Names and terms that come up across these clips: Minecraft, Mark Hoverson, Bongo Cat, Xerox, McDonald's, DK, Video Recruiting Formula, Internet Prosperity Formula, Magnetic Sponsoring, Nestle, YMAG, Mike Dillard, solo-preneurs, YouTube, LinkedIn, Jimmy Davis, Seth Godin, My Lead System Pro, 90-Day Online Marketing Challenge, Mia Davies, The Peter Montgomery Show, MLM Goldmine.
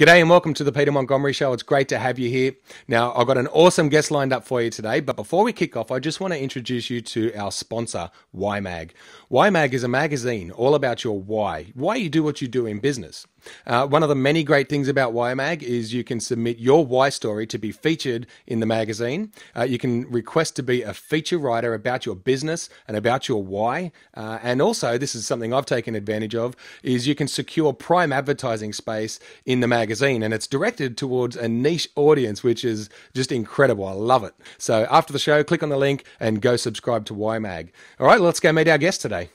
G'day and welcome to The Peter Montgomery Show. It's great to have you here. Now, I've got an awesome guest lined up for you today, but before we kick off, I just want to introduce you to our sponsor, YMAG. YMAG is a magazine all about your why you do what you do in business. One of the many great things about YMAG is you can submit your why story to be featured in the magazine. You can request to be a feature writer about your business and about your why. And also, this is something I've taken advantage of, is you can secure prime advertising space in the magazine. And it's directed towards a niche audience, which is just incredible. I love it. So after the show, click on the link and go subscribe to YMAG. All right, let's go meet our guest today.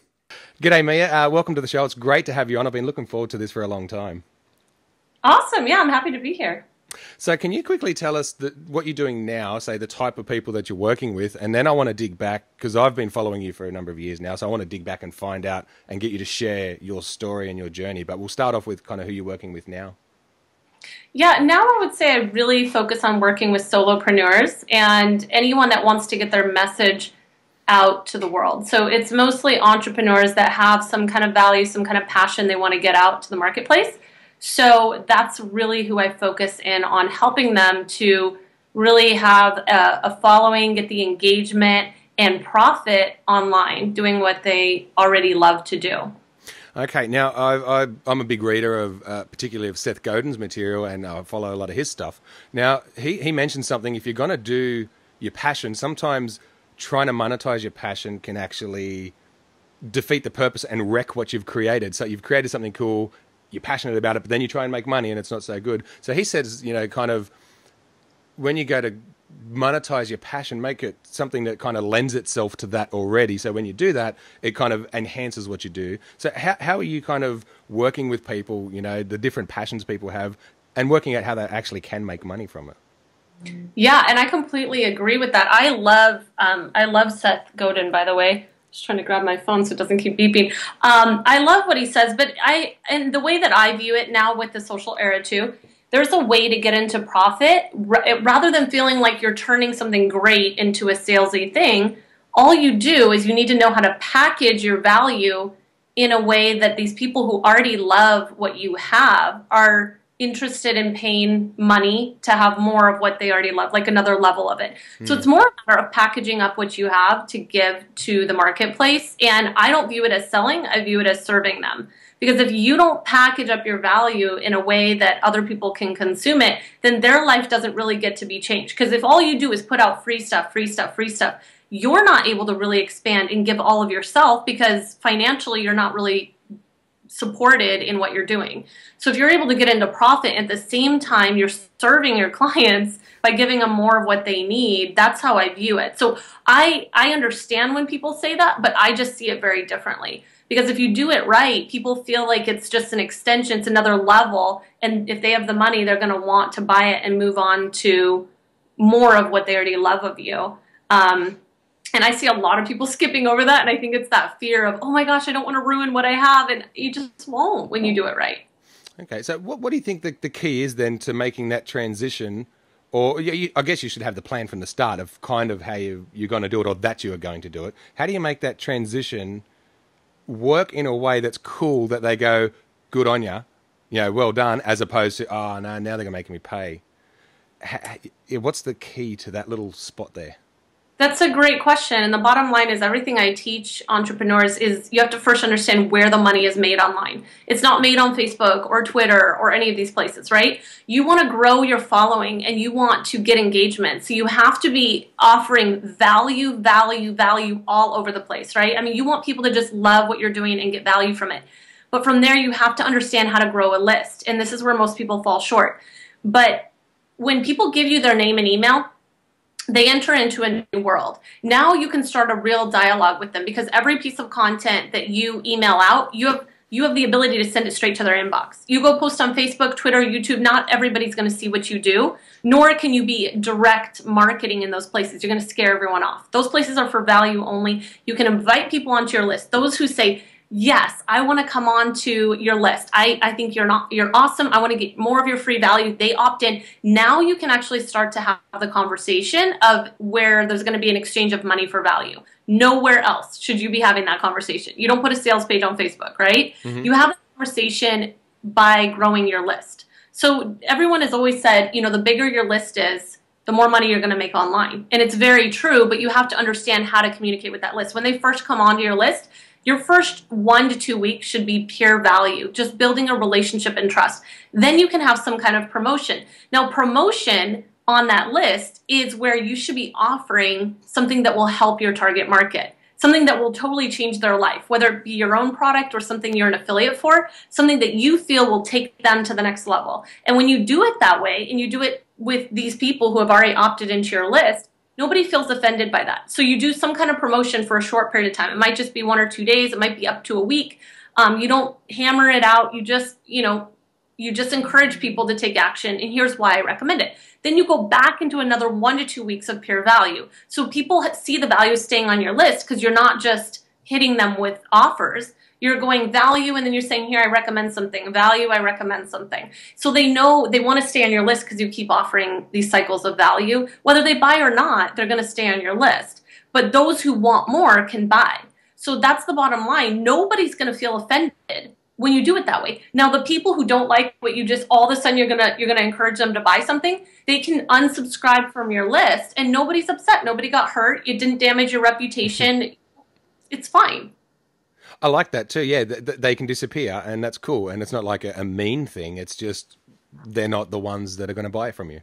G'day, Mia. Welcome to the show. It's great to have you on. I've been looking forward to this for a long time. Awesome. Yeah, I'm happy to be here. So can you quickly tell us what you're doing now, say the type of people that you're working with, and then I want to dig back, because I've been following you for a number of years now, so I want to dig back and find out and get you to share your story and your journey. But we'll start off with kind of who you're working with now. Yeah, now I would say I really focus on working with solopreneurs and anyone that wants to get their message out to the world. So it's mostly entrepreneurs that have some kind of value, some kind of passion they want to get out to the marketplace. So that's really who I focus in on, helping them to really have a following, get the engagement and profit online, doing what they already love to do. Okay, now I'm a big reader of particularly of Seth Godin's material, and I follow a lot of his stuff. Now he mentioned something. If you're going to do your passion, sometimes trying to monetize your passion can actually defeat the purpose and wreck what you've created. So you've created something cool, you're passionate about it, but then you try and make money and it's not so good. So he says, you know, kind of when you go to monetize your passion, make it something that kind of lends itself to that already. So when you do that, it kind of enhances what you do. So how are you kind of working with people, you know, the different passions people have and working out how they actually can make money from it? Yeah, and I completely agree with that. I love Seth Godin, by the way. Just trying to grab my phone so it doesn't keep beeping. I love what he says, but and the way that I view it now with the social era too, there's a way to get into profit rather than feeling like you're turning something great into a salesy thing. All you do is you need to know how to package your value in a way that these people who already love what you have are interested in paying money to have more of what they already love, like another level of it. So it's more a matter of packaging up what you have to give to the marketplace. And I don't view it as selling. I view it as serving them. Because if you don't package up your value in a way that other people can consume it, then their life doesn't really get to be changed. Because if all you do is put out free stuff, you're not able to really expand and give all of yourself because financially you're not really supported in what you're doing. So if you're able to get into profit at the same time you're serving your clients by giving them more of what they need, that's how I view it. So I understand when people say that, but I just see it very differently. Because if you do it right, people feel like it's just an extension, it's another level, and if they have the money, they're going to want to buy it and move on to more of what they already love of you. And I see a lot of people skipping over that, and I think it's that fear of, oh my gosh, I don't want to ruin what I have, and you just won't when you do it right. Okay, so what do you think the key is then to making that transition, or I guess you should have the plan from the start of kind of how you're going to do it or that you are going to do it. How do you make that transition work in a way that's cool that they go, good on ya, you know, well done, as opposed to, oh no, now they're going to make me pay. What's the key to that little spot there? That's a great question, and the bottom line is everything I teach entrepreneurs is you have to first understand where the money is made online. It's not made on Facebook or Twitter or any of these places, right? You want to grow your following and you want to get engagement, so you have to be offering value all over the place, right? I mean, you want people to just love what you're doing and get value from it, but from there you have to understand how to grow a list, and this is where most people fall short. But when people give you their name and email, they enter into a new world. Now you can start a real dialogue with them because every piece of content that you email out, you have the ability to send it straight to their inbox. You go post on Facebook, Twitter, YouTube, not everybody's going to see what you do, nor can you be direct marketing in those places. You're going to scare everyone off. Those places are for value only. You can invite people onto your list. Those who say, yes, I want to come on to your list. I think you're awesome. I want to get more of your free value. They opt in. Now you can actually start to have the conversation of where there's going to be an exchange of money for value. Nowhere else should you be having that conversation. You don't put a sales page on Facebook, right? You have a conversation by growing your list. So everyone has always said, you know, the bigger your list is, the more money you're going to make online. And it's very true, but you have to understand how to communicate with that list. When they first come onto your list, your first 1 to 2 weeks should be pure value, just building a relationship and trust. Then you can have some kind of promotion. Now, promotion on that list is where you should be offering something that will help your target market, something that will totally change their life, whether it be your own product or something you're an affiliate for, something that you feel will take them to the next level. And when you do it that way, and you do it with these people who have already opted into your list, nobody feels offended by that. So you do some kind of promotion for a short period of time. It might just be 1 or 2 days. It might be up to a week. You don't hammer it out. You just, you know, you just encourage people to take action, and here's why I recommend it. Then you go back into another 1 to 2 weeks of pure value. So people see the value staying on your list because you're not just hitting them with offers. You're going value, and then you're saying, here, I recommend something. Value, I recommend something. So they know they want to stay on your list because you keep offering these cycles of value. Whether they buy or not, they're going to stay on your list. But those who want more can buy. So that's the bottom line. Nobody's going to feel offended when you do it that way. Now, the people who don't like what you just, all of a sudden you're gonna encourage them to buy something, they can unsubscribe from your list, and nobody's upset. Nobody got hurt. It didn't damage your reputation. It's fine. I like that too. Yeah, they can disappear, and that's cool. And it's not like a mean thing. It's just they're not the ones that are going to buy from you.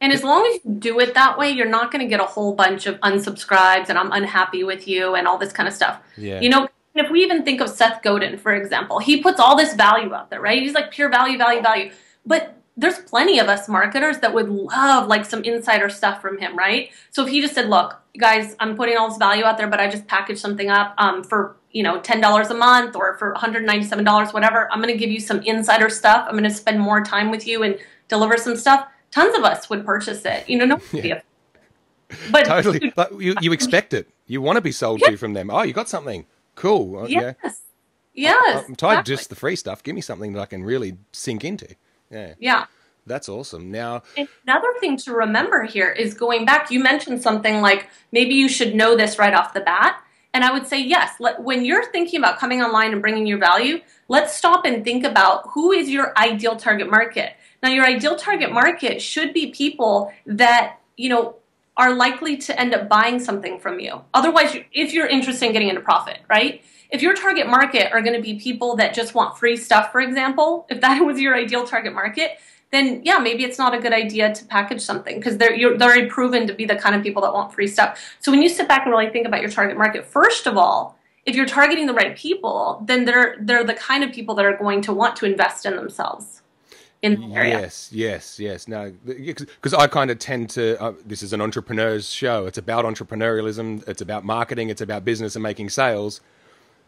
And as long as you do it that way, you're not going to get a whole bunch of unsubscribes and I'm unhappy with you and all this kind of stuff. Yeah. You know, if we even think of Seth Godin, for example, he puts all this value out there, right? He's like pure value, value, value. But there's plenty of us marketers that would love like some insider stuff from him, right? So if he just said, look, guys, I'm putting all this value out there, but I just packaged something up for, you know, $10 a month or for $197, whatever. I'm going to give you some insider stuff. I'm going to spend more time with you and deliver some stuff. Tons of us would purchase it. You know, no idea. But totally. You expect it. You want to be sold to from them. Oh, you got something. Cool. Yes. Yeah. Yes. I'm tired of just the free stuff. Give me something that I can really sink into. Yeah. Yeah. That's awesome. Now, another thing to remember here is going back. You mentioned something like maybe you should know this right off the bat. And I would say, yes, when you're thinking about coming online and bringing your value, let's stop and think about who is your ideal target market. Now, your ideal target market should be people that, you know, are likely to end up buying something from you. Otherwise, if you're interested in getting into profit, right? If your target market are going to be people that just want free stuff, for example, if that was your ideal target market, then yeah, maybe it's not a good idea to package something because they're already proven to be the kind of people that want free stuff. So when you sit back and really think about your target market, first of all, if you're targeting the right people, then they're the kind of people that are going to want to invest in themselves. In the area. Yes, yes, yes. No, because I kind of tend to, this is an entrepreneur's show. It's about entrepreneurialism. It's about marketing. It's about business and making sales.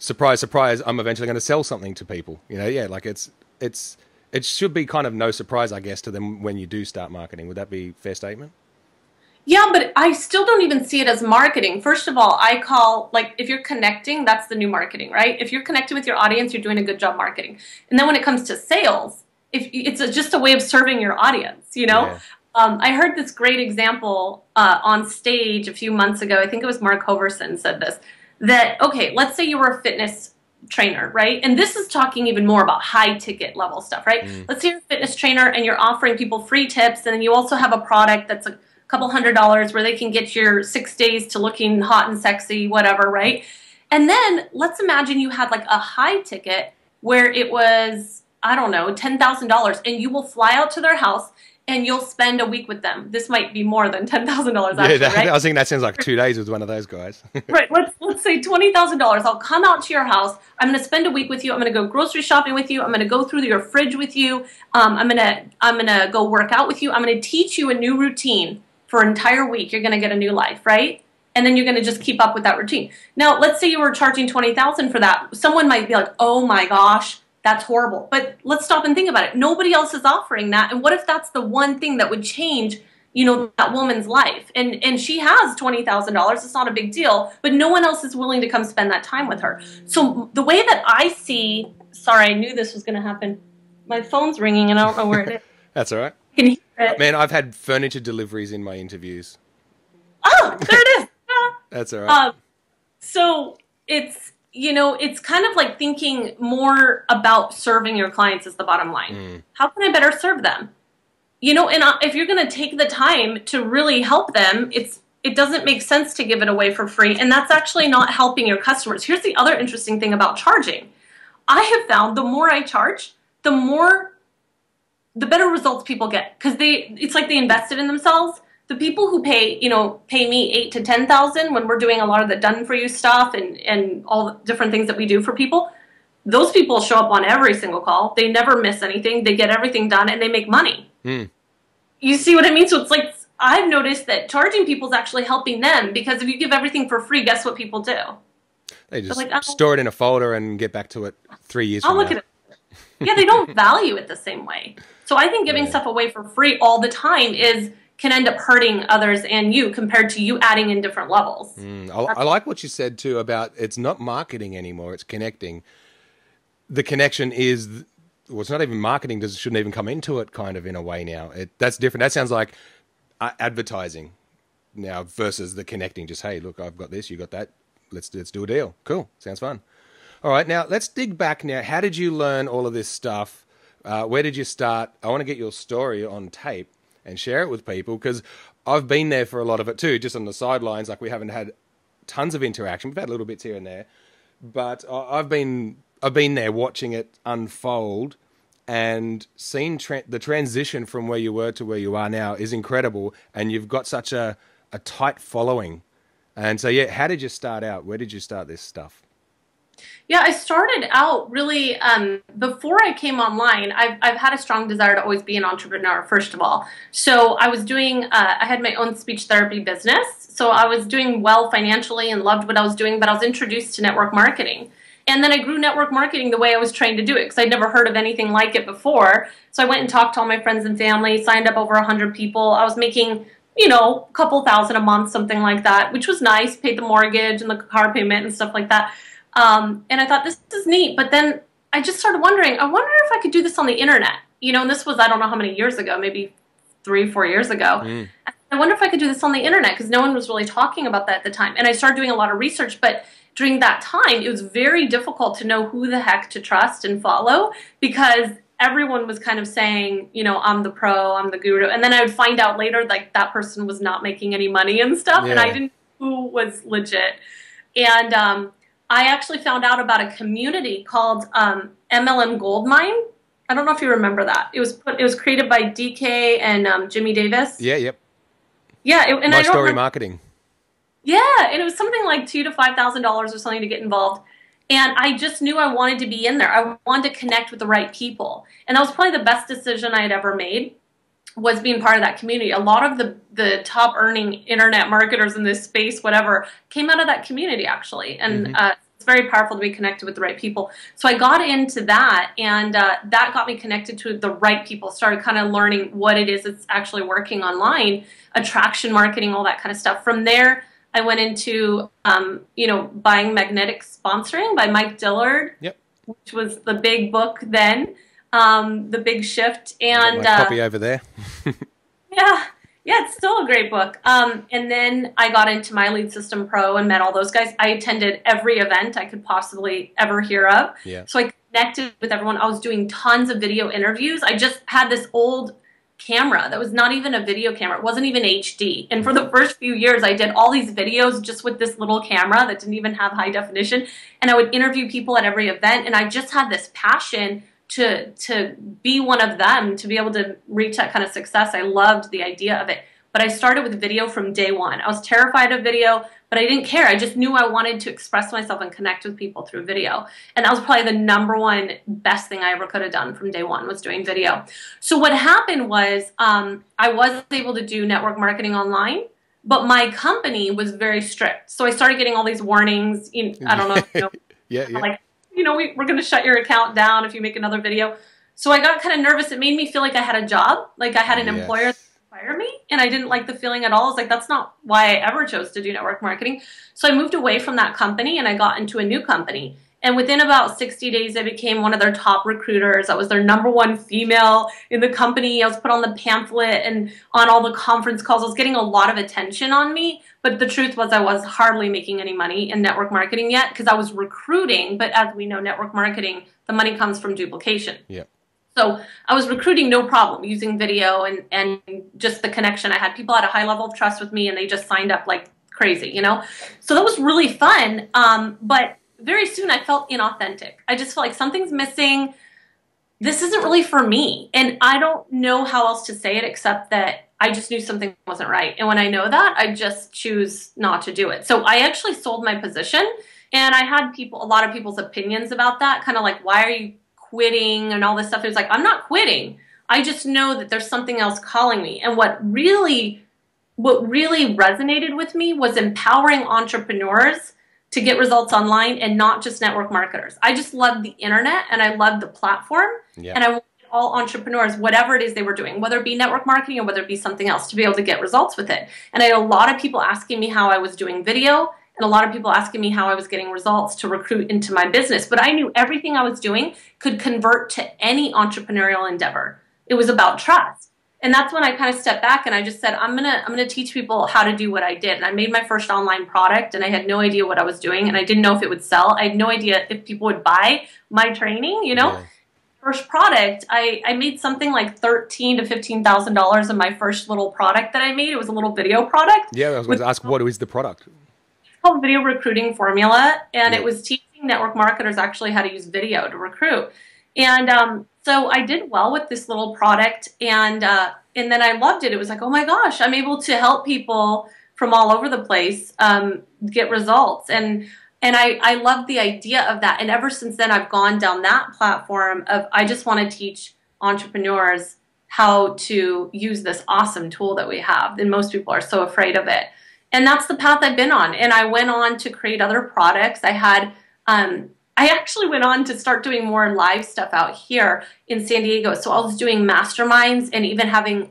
Surprise, surprise, I'm eventually going to sell something to people. You know, yeah, like it should be kind of no surprise, I guess, to them when you do start marketing. Would that be a fair statement? Yeah, but I still don't even see it as marketing. First of all, I call, like, if you're connecting, that's the new marketing, right? If you're connected with your audience, you're doing a good job marketing. And then when it comes to sales, it's just a way of serving your audience, you know? Yeah. I heard this great example on stage a few months ago. I think it was Mark Hoverson said this, that, okay, let's say you were a fitness trainer, right? And this is talking even more about high ticket level stuff, right? Mm. Let's say you're a fitness trainer and you're offering people free tips, and then you also have a product that's a couple $100 where they can get your 6 days to looking hot and sexy, whatever, right? And then let's imagine you had like a high ticket where it was, I don't know, $10,000, and you will fly out to their house and you'll spend a week with them. This might be more than $10,000 actually, right? I was thinking that sounds like 2 days with one of those guys. Right, let's say $20,000. I'll come out to your house. I'm going to spend a week with you. I'm going to go grocery shopping with you. I'm going to go through your fridge with you. I'm going to go work out with you. I'm going to teach you a new routine for an entire week. You're going to get a new life, right? And then you're going to just keep up with that routine. Now, let's say you were charging $20,000 for that. Someone might be like, oh my gosh, that's horrible. But let's stop and think about it. Nobody else is offering that. And what if that's the one thing that would change, you know, that woman's life? And she has $20,000. It's not a big deal. But no one else is willing to come spend that time with her. So the way that I see, sorry, I knew this was going to happen. My phone's ringing and I don't know where it is. That's all right. Can you hear it? Man, I've had furniture deliveries in my interviews. Oh, there it is. That's all right. So it's you know, it's kind of like thinking more about serving your clients as the bottom line. How can I better serve them? You know, and if you're going to take the time to really help them, it doesn't make sense to give it away for free. And that's actually not helping your customers. Here's the other interesting thing about charging. I have found the more I charge, the better results people get, because it's like they invested in themselves. The people who pay me $8,000 to $10,000 when we're doing a lot of the done for you stuff and all the different things that we do for people, those people show up on every single call. They never miss anything. They get everything done and they make money. You see what I mean? So it's like, I've noticed that charging people is actually helping them, because if you give everything for free, guess what people do? They just like, store it in a folder and get back to it 3 years from now. I'll look at it. Yeah, they don't value it the same way. So I think giving stuff away for free all the time can end up hurting others and you, compared to you adding in different levels. I like what you said too about it's not marketing anymore, it's connecting. The connection is, well, it's not even marketing, it shouldn't even come into it kind of in a way now. That's different. That sounds like advertising now versus the connecting. Just, hey, look, I've got this, you got that. Let's do a deal. Cool. Sounds fun. All right. Now let's dig back now. How did you learn all of this stuff? Where did you start? I want to get your story on tape and share it with people, because I've been there for a lot of it too, just on the sidelines. Like, we haven't had tons of interaction. We've had little bits here and there, but I've been there watching it unfold. And seeing the transition from where you were to where you are now is incredible, and you've got such a tight following. And so, yeah, how did you start out? Where did you start this stuff? Yeah, I started out really before I came online. I've had a strong desire to always be an entrepreneur, first of all. So I was doing, I had my own speech therapy business, so I was doing well financially and loved what I was doing, but I was introduced to network marketing. And then I grew network marketing the way I was trained to do it, because I'd never heard of anything like it before. So I went and talked to all my friends and family, signed up over 100 people. I was making, you know, a couple thousand a month, something like that, which was nice. Paid the mortgage and the car payment and stuff like that. And I thought, this is neat. But then I just started wondering, I wonder if I could do this on the internet. You know, and this was, I don't know how many years ago, maybe 3 or 4 years ago. I wonder if I could do this on the internet, because no one was really talking about that at the time. And I started doing a lot of research, but during that time, it was very difficult to know who the heck to trust and follow, because everyone was kind of saying, you know, I'm the pro, I'm the guru. And then I would find out later, like, that person was not making any money and stuff, and I didn't know who was legit. And I actually found out about a community called MLM Goldmine. I don't know if you remember that. It was created by DK and Jimmy Davis. Yeah, yep. Yeah, and My Story Marketing. Yeah, and it was something like $2,000 to $5,000 or something to get involved. And I just knew I wanted to be in there. I wanted to connect with the right people. And that was probably the best decision I had ever made, was being part of that community. A lot of the top earning internet marketers in this space, whatever, came out of that community, actually. And it's very powerful to be connected with the right people. So I got into that, and that got me connected to the right people. Started kind of learning what it is that's actually working online, attraction marketing, all that kind of stuff. From there, I went into, you know, buying Magnetic Sponsoring by Mike Dillard, which was the big book then, The Big Shift. And copy over there. yeah, it's still a great book. And then I got into My Lead System Pro and met all those guys. I attended every event I could possibly ever hear of. So I connected with everyone. I was doing tons of video interviews. I just had this old camera that was not even a video camera. It wasn't even HD. And for the first few years, I did all these videos just with this little camera that didn't even have high definition. And I would interview people at every event. And I just had this passion to be one of them, to be able to reach that kind of success. I loved the idea of it. But I started with video from day one. I was terrified of video, but I didn't care. I just knew I wanted to express myself and connect with people through video. And that was probably the #1 best thing I ever could have done from day one, was doing video. So what happened was, I was able to do network marketing online, but my company was very strict. So I started getting all these warnings. I don't know. Like, you know, we're going to shut your account down if you make another video. So I got kind of nervous. It made me feel like I had a job, like I had an employer fire me, and I didn't like the feeling at all. I was like, that's not why I ever chose to do network marketing. So I moved away from that company and I got into a new company. And within about 60 days, I became one of their top recruiters. I was their #1 female in the company. I was put on the pamphlet and on all the conference calls. I was getting a lot of attention on me. But the truth was I was hardly making any money in network marketing yet because I was recruiting. But as we know, network marketing, the money comes from duplication. Yeah. So I was recruiting no problem using video and just the connection I had. People had a high level of trust with me, and they just signed up like crazy, you know. So that was really fun. But very soon I felt inauthentic. I just felt like something's missing. This isn't really for me. And I don't know how else to say it except that I just knew something wasn't right. And when I know that, I just choose not to do it. So I actually sold my position, and I had people, a lot of people's opinions about that, kind of like, why are you quitting and all this stuff. It was like, I'm not quitting. I just know that there's something else calling me. And what really resonated with me was empowering entrepreneurs to get results online and not just network marketers. I just loved the internet and I loved the platform. Yeah. And I wanted all entrepreneurs, whatever it is they were doing, whether it be network marketing or whether it be something else, to be able to get results with it. And I had a lot of people asking me how I was doing video, and a lot of people asking me how I was getting results to recruit into my business. But I knew everything I was doing could convert to any entrepreneurial endeavor. It was about trust. And that's when I kind of stepped back and I just said, I'm gonna teach people how to do what I did. And I made my first online product, and I had no idea what I was doing, and I didn't know if it would sell. I had no idea if people would buy my training, you know. Yeah. First product, I made something like $13,000 to $15,000 in my first little product that I made. It was a little video product. Yeah, I was going to ask, what is the product? Called Video Recruiting Formula, and it was teaching network marketers actually how to use video to recruit. And so I did well with this little product, and then I loved it. It was like, oh my gosh, I'm able to help people from all over the place get results. And I loved the idea of that. And ever since then, I've gone down that platform of I just want to teach entrepreneurs how to use this awesome tool that we have. And most people are so afraid of it. And that's the path I've been on. And I went on to create other products. I actually went on to start doing more live stuff out here in San Diego. So I was doing masterminds and even having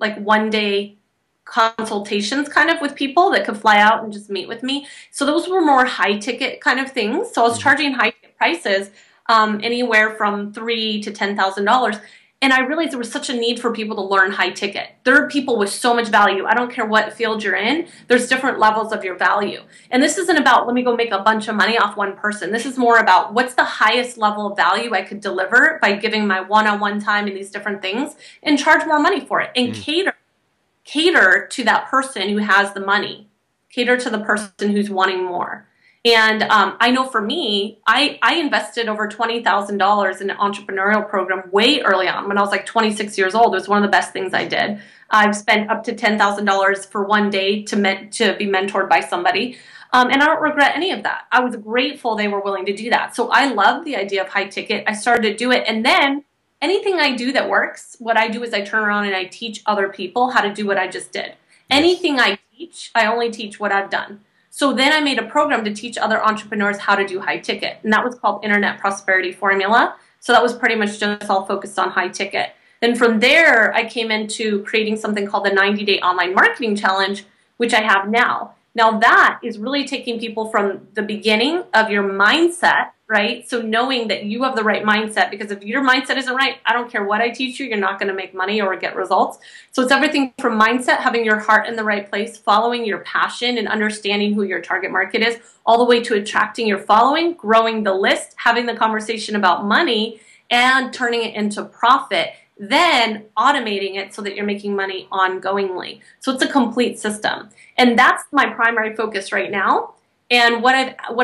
like one-day consultations kind of with people that could fly out and just meet with me. So those were more high-ticket kind of things. So I was charging high-ticket prices, anywhere from $3,000 to $10,000. And I realized there was such a need for people to learn high ticket. There are people with so much value. I don't care what field you're in. There's different levels of your value. And this isn't about, let me go make a bunch of money off one person. This is more about what's the highest level of value I could deliver by giving my one-on-one time and these different things and charge more money for it and cater to that person who has the money. Cater to the person who's wanting more. And I know for me, I invested over $20,000 in an entrepreneurial program way early on. When I was like 26 years old, it was one of the best things I did. I've spent up to $10,000 for one day to be mentored by somebody. And I don't regret any of that. I was grateful they were willing to do that. So I love the idea of high ticket. I started to do it. And then anything I do that works, what I do is I turn around and I teach other people how to do what I just did. Anything I teach, I only teach what I've done. So then I made a program to teach other entrepreneurs how to do high ticket, and that was called Internet Prosperity Formula. So that was pretty much just all focused on high ticket. Then from there, I came into creating something called the 90-Day Online Marketing Challenge, which I have now. Now that is really taking people from the beginning of your mindset, right? So knowing that you have the right mindset, because if your mindset isn't right, I don't care what I teach you, you're not going to make money or get results. So it's everything from mindset, having your heart in the right place, following your passion and understanding who your target market is, all the way to attracting your following, growing the list, having the conversation about money, and turning it into profit, then automating it so that you're making money ongoingly. So it's a complete system. And that's my primary focus right now. And what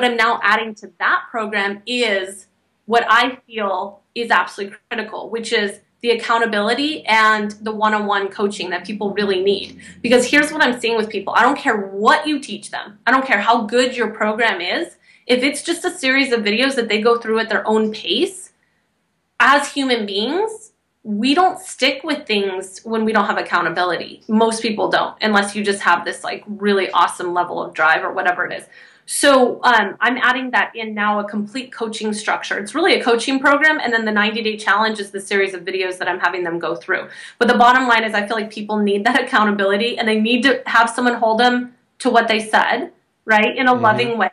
I'm now adding to that program is what I feel is absolutely critical, which is the accountability and the one-on-one coaching that people really need. Because here's what I'm seeing with people. I don't care what you teach them. I don't care how good your program is. If it's just a series of videos that they go through at their own pace, as human beings, we don't stick with things when we don't have accountability. Most people don't, unless you just have this like really awesome level of drive or whatever it is. So I'm adding that in now, a complete coaching structure. It's really a coaching program, and then the 90-Day Challenge is the series of videos that I'm having them go through. But the bottom line is I feel like people need that accountability, and they need to have someone hold them to what they said, right, in a loving way.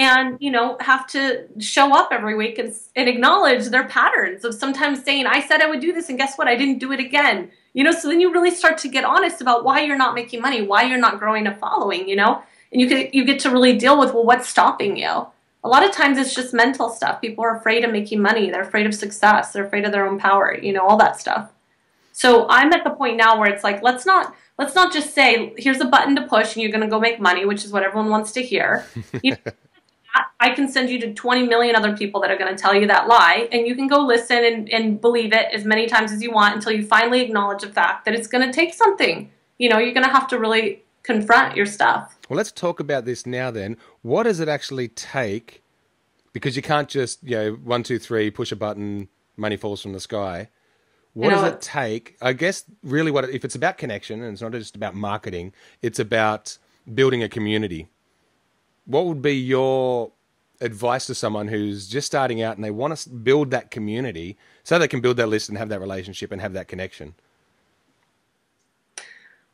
and, you know, have to show up every week and acknowledge their patterns of sometimes saying, I said I would do this, and guess what? I didn't do it again. You know, so then you really start to get honest about why you're not making money, why you're not growing a following, you know, and you get to really deal with, well, what's stopping you? A lot of times it's just mental stuff. People are afraid of making money. They're afraid of success. They're afraid of their own power, you know, all that stuff. So I'm at the point now where it's like, let's not just say, here's a button to push and you're going to go make money, which is what everyone wants to hear. You know, I can send you to 20 million other people that are going to tell you that lie, and you can go listen and believe it as many times as you want until you finally acknowledge the fact that it's going to take something. You know, you're going to have to really confront your stuff. Well, let's talk about this now then. What does it actually take? Because you can't just, you know, 1, 2, 3, push a button, money falls from the sky. What does it take? I guess really what, if it's about connection and it's not just about marketing, it's about building a community. What would be your advice to someone who's just starting out and they want to build that community so they can build their list and have that relationship and have that connection?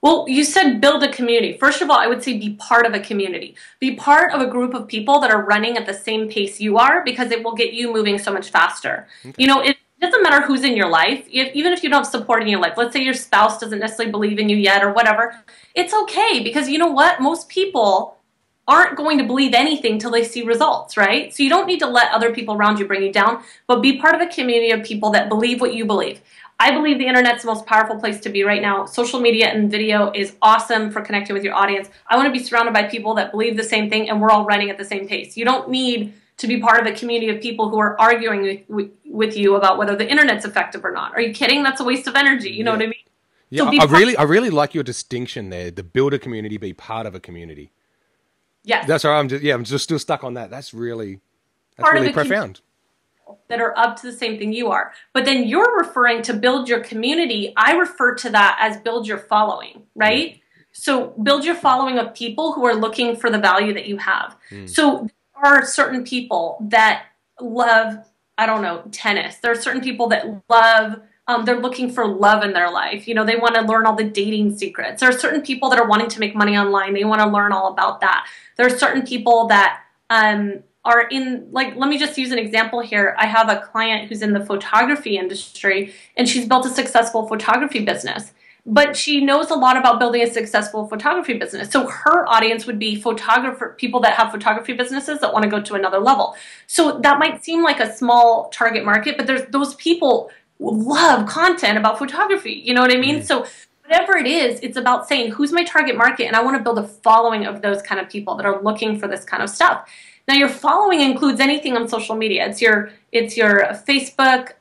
Well, you said build a community. First of all, I would say be part of a community. Be part of a group of people that are running at the same pace you are, because it will get you moving so much faster. Okay. You know, it doesn't matter who's in your life. Even if you don't have support in your life, let's say your spouse doesn't necessarily believe in you yet or whatever, it's okay, because you know what? Most people aren't going to believe anything till they see results, right? So you don't need to let other people around you bring you down, but be part of a community of people that believe what you believe. I believe the internet's the most powerful place to be right now. Social media and video is awesome for connecting with your audience. I want to be surrounded by people that believe the same thing, and we're all running at the same pace. You don't need to be part of a community of people who are arguing with you about whether the internet's effective or not. Are you kidding? That's a waste of energy. You know what I mean? Yeah, so I really like your distinction there, to build a community, be part of a community. Yeah, that's right. I'm just still stuck on that. That's really profound. That are up to the same thing you are. But then you're referring to build your community. I refer to that as build your following, right? Mm. So build your following of people who are looking for the value that you have. Mm. So there are certain people that love, I don't know, tennis. There are certain people that love, they're looking for love in their life. You know, they want to learn all the dating secrets. There are certain people that are wanting to make money online. They want to learn all about that. There are certain people that are in, like, let me just use an example here. I have a client who's in the photography industry, and she's built a successful photography business. But she knows a lot about building a successful photography business. So her audience would be people that have photography businesses that want to go to another level. So that might seem like a small target market, but there's those people love content about photography. You know what I mean? Mm. So whatever it is, it's about saying, who's my target market? And I want to build a following of those kind of people that are looking for this kind of stuff. Now, your following includes anything on social media. It's your Facebook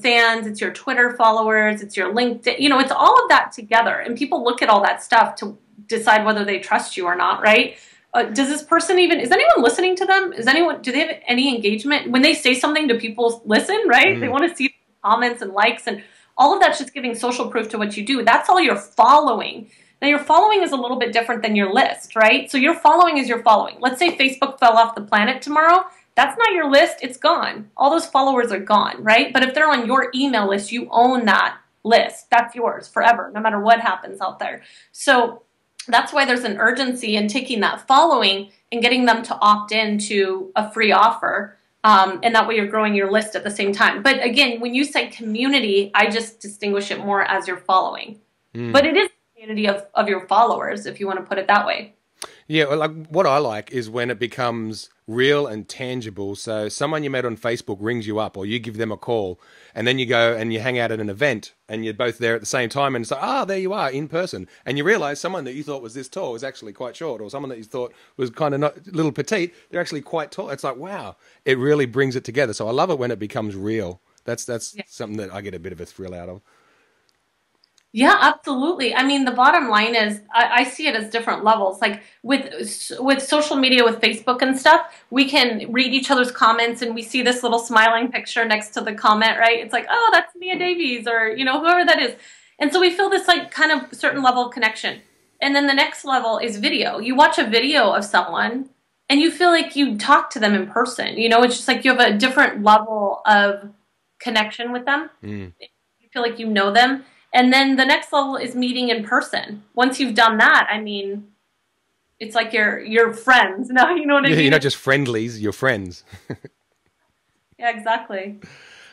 fans, it's your Twitter followers, it's your LinkedIn, you know, it's all of that together. And people look at all that stuff to decide whether they trust you or not, right? Does this person even, is anyone listening to them? Do they have any engagement? When they say something, do people listen, right? Mm. They want to see comments and likes, and all of that's just giving social proof to what you do. That's all your following. Now, your following is a little bit different than your list, right? So your following is your following. Let's say Facebook fell off the planet tomorrow. That's not your list. It's gone. All those followers are gone, right? But if they're on your email list, you own that list. That's yours forever, no matter what happens out there. So that's why there's an urgency in taking that following and getting them to opt into a free offer. And that way you're growing your list at the same time. But again, when you say community, I just distinguish it more as your following. Mm. But it is a community of your followers, if you want to put it that way. Yeah, well, like, what I like is when it becomes real and tangible. So someone you met on Facebook rings you up, or you give them a call, and then you go and you hang out at an event, and you're both there at the same time, and it's like, ah, there you are in person. And you realize someone that you thought was this tall is actually quite short, or someone that you thought was kind of not, little petite, they're actually quite tall. It's like, wow, it really brings it together. So I love it when it becomes real. That's yeah, something that I get a bit of a thrill out of. Yeah, absolutely. I mean, the bottom line is I see it as different levels. Like with social media, with Facebook and stuff, we can read each other's comments, and we see this little smiling picture next to the comment, right? It's like, oh, that's Mia Davies, or, you know, whoever that is. And so we feel this like kind of certain level of connection. And then the next level is video. You watch a video of someone and you feel like you talk to them in person. You know, it's just like you have a different level of connection with them. Mm. You feel like you know them. And then the next level is meeting in person. Once you've done that, I mean, It's like your friends. Now you know what I mean. You're not just friendlies. You're friends. Yeah, exactly.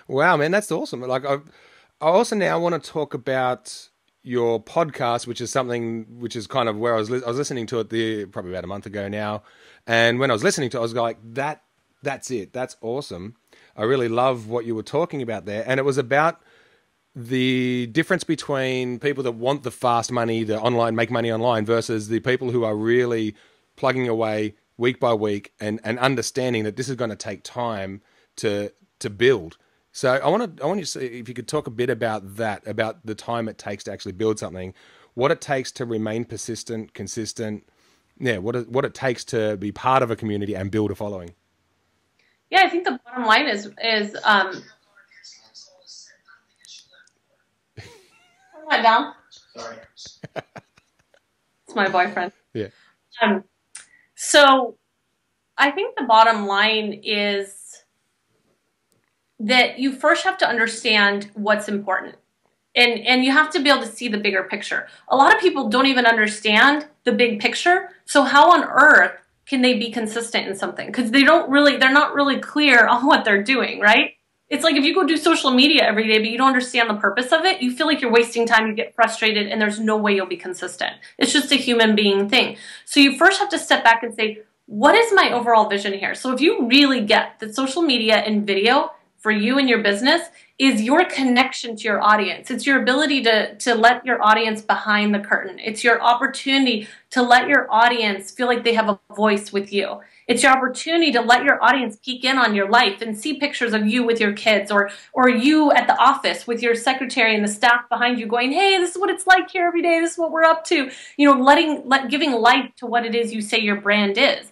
Wow, man, that's awesome. Like, I also now want to talk about your podcast, which is something which is kind of where I was listening to it probably about a month ago now, and when I was listening to it, I was like, that's it. That's awesome. I really love what you were talking about there, and it was about the difference between people that want the fast money, the online, make money online, versus the people who are really plugging away week by week and understanding that this is going to take time to build. So I want you to see if you could talk a bit about that, about the time it takes to actually build something, what it takes to remain persistent, consistent, yeah, what it takes to be part of a community and build a following. Yeah, I think the bottom line is Come on, Val. Sorry. It's my boyfriend. Yeah. So I think the bottom line is that you first have to understand what's important, and you have to be able to see the bigger picture. A lot of people don't even understand the big picture, so how on earth can they be consistent in something? Because they're not really clear on what they're doing, right? It's like if you go do social media every day but you don't understand the purpose of it, you feel like you're wasting time, you get frustrated, and there's no way you'll be consistent. It's just a human being thing. So you first have to step back and say, what is my overall vision here? So if you really get that social media and video for you and your business is your connection to your audience. It's your ability to let your audience behind the curtain. It's your opportunity to let your audience feel like they have a voice with you. It's your opportunity to let your audience peek in on your life and see pictures of you with your kids or you at the office with your secretary and the staff behind you going, hey, this is what it's like here every day. This is what we're up to. You know, giving life to what it is you say your brand is.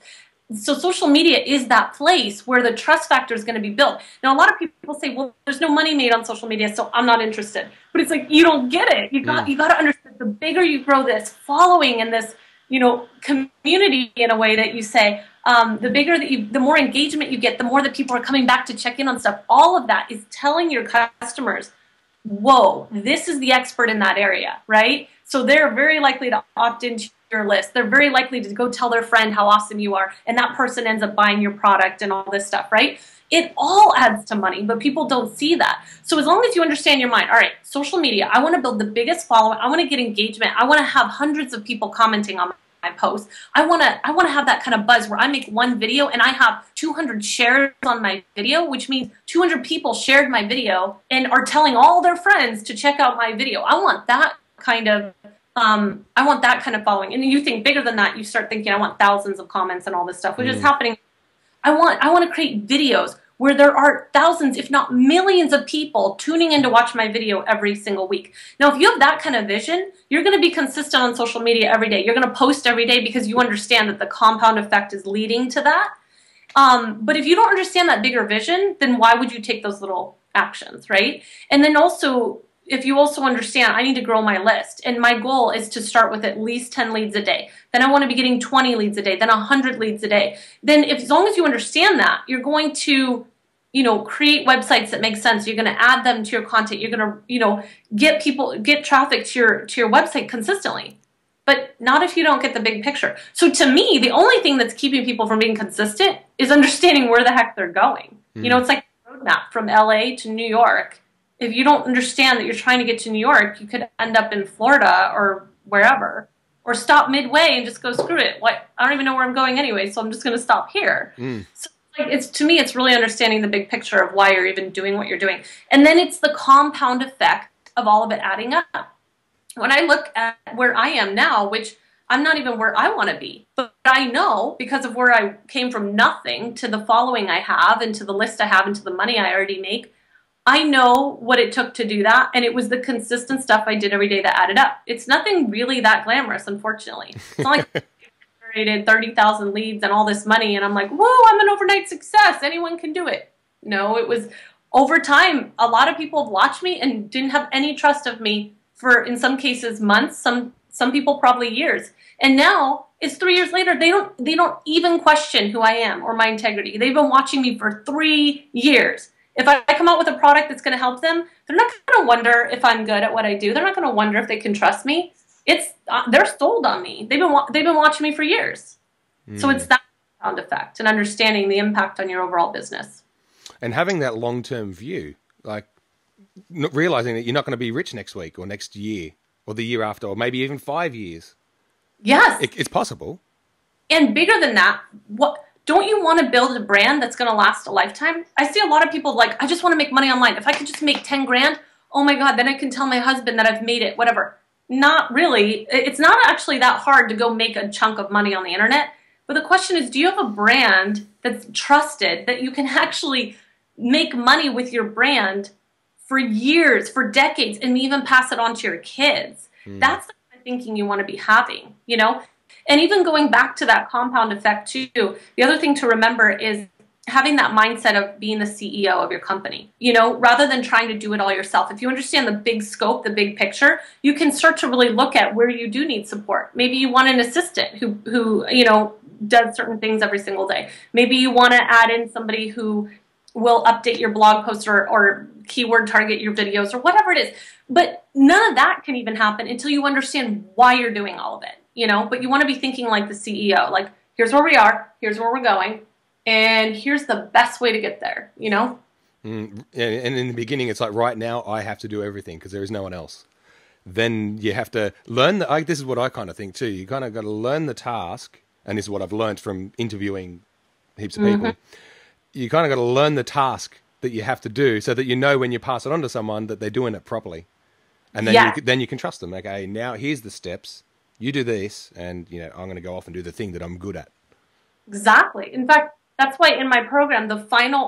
So social media is that place where the trust factor is going to be built. Now, a lot of people say, well, there's no money made on social media, so I'm not interested. But it's like, you don't get it. You got to understand, the bigger you grow this following and this, you know, community in a way that you say, the bigger that you, the more engagement you get, the more that people are coming back to check in on stuff. All of that is telling your customers, whoa, this is the expert in that area, right? So they're very likely to opt into your list. They're very likely to go tell their friend how awesome you are, and that person ends up buying your product and all this stuff, right? It all adds to money, but people don't see that. So as long as you understand your mind, all right, social media, I want to build the biggest following. I want to get engagement. I want to have hundreds of people commenting on my post. I want to have that kind of buzz where I make one video and I have 200 shares on my video, which means 200 people shared my video and are telling all their friends to check out my video. I want that kind of following. And you think bigger than that, you start thinking, I want thousands of comments and all this stuff, which is happening. I want to create videos where there are thousands, if not millions of people tuning in to watch my video every single week. Now, if you have that kind of vision, you're going to be consistent on social media every day. You're going to post every day because you understand that the compound effect is leading to that. But if you don't understand that bigger vision, then why would you take those little actions, right? And then also, if you also understand, I need to grow my list, and my goal is to start with at least 10 leads a day. Then I want to be getting 20 leads a day, then 100 leads a day. Then as long as you understand that, you're going to, you know, create websites that make sense. You're going to add them to your content. You're going to, you know, get traffic to your website consistently. But not if you don't get the big picture. So to me, the only thing that's keeping people from being consistent is understanding where the heck they're going. You know, it's like a roadmap from LA to New York. If you don't understand that you're trying to get to New York, you could end up in Florida or wherever, or stop midway and just go, screw it. What? I don't even know where I'm going anyway, so I'm just going to stop here. So like, to me, it's really understanding the big picture of why you're even doing what you're doing. And then it's the compound effect of all of it adding up. When I look at where I am now, which I'm not even where I want to be, but I know because of where I came from nothing to the following I have and to the list I have and to the money I already make, I know what it took to do that, and it was the consistent stuff I did every day that added up. It's nothing really that glamorous, unfortunately. It's not like I generated 30,000 leads and all this money, and I'm like, whoa, I'm an overnight success. Anyone can do it. No, it was over time. A lot of people watched me and didn't have any trust of me for, in some cases, months, some people probably years. And now it's 3 years later, they don't even question who I am or my integrity. They've been watching me for 3 years. If I come out with a product that's going to help them, they're not going to wonder if I'm good at what I do. They're not going to wonder if they can trust me. it's they're sold on me. They've been watching me for years. Mm. So it's that sound effect and understanding the impact on your overall business. And having that long-term view, like realizing that you're not going to be rich next week or next year or the year after or maybe even 5 years. Yes. It's possible. And bigger than that, don't you want to build a brand that's going to last a lifetime? I see a lot of people like, I just want to make money online. If I could just make 10 grand, oh my God, then I can tell my husband that I've made it, whatever. Not really. It's not actually that hard to go make a chunk of money on the internet. But the question is, do you have a brand that's trusted, that you can actually make money with your brand for years, for decades, and even pass it on to your kids? Mm. That's the kind of thinking you want to be having, you know? And even going back to that compound effect too, the other thing to remember is having that mindset of being the CEO of your company, you know, rather than trying to do it all yourself. If you understand the big scope, the big picture, you can start to really look at where you do need support. Maybe you want an assistant who you know, does certain things every single day. Maybe you want to add in somebody who will update your blog posts or keyword target your videos or whatever it is. But none of that can even happen until you understand why you're doing all of it, you know? But you want to be thinking like the CEO, like, here's where we are, here's where we're going, and here's the best way to get there, you know? Mm, and in the beginning, it's like, right now, I have to do everything because there is no one else. Then you have to learn, this is what I kind of think too, you kind of got to learn the task, and this is what I've learned from interviewing heaps of people. Mm-hmm. You kind of got to learn the task that you have to do so that you know when you pass it on to someone that they're doing it properly. And then, you can trust them. Like, hey, now here's the steps. You do this, and you know I'm going to go off and do the thing that I'm good at. Exactly. In fact, that's why in my program, there's 12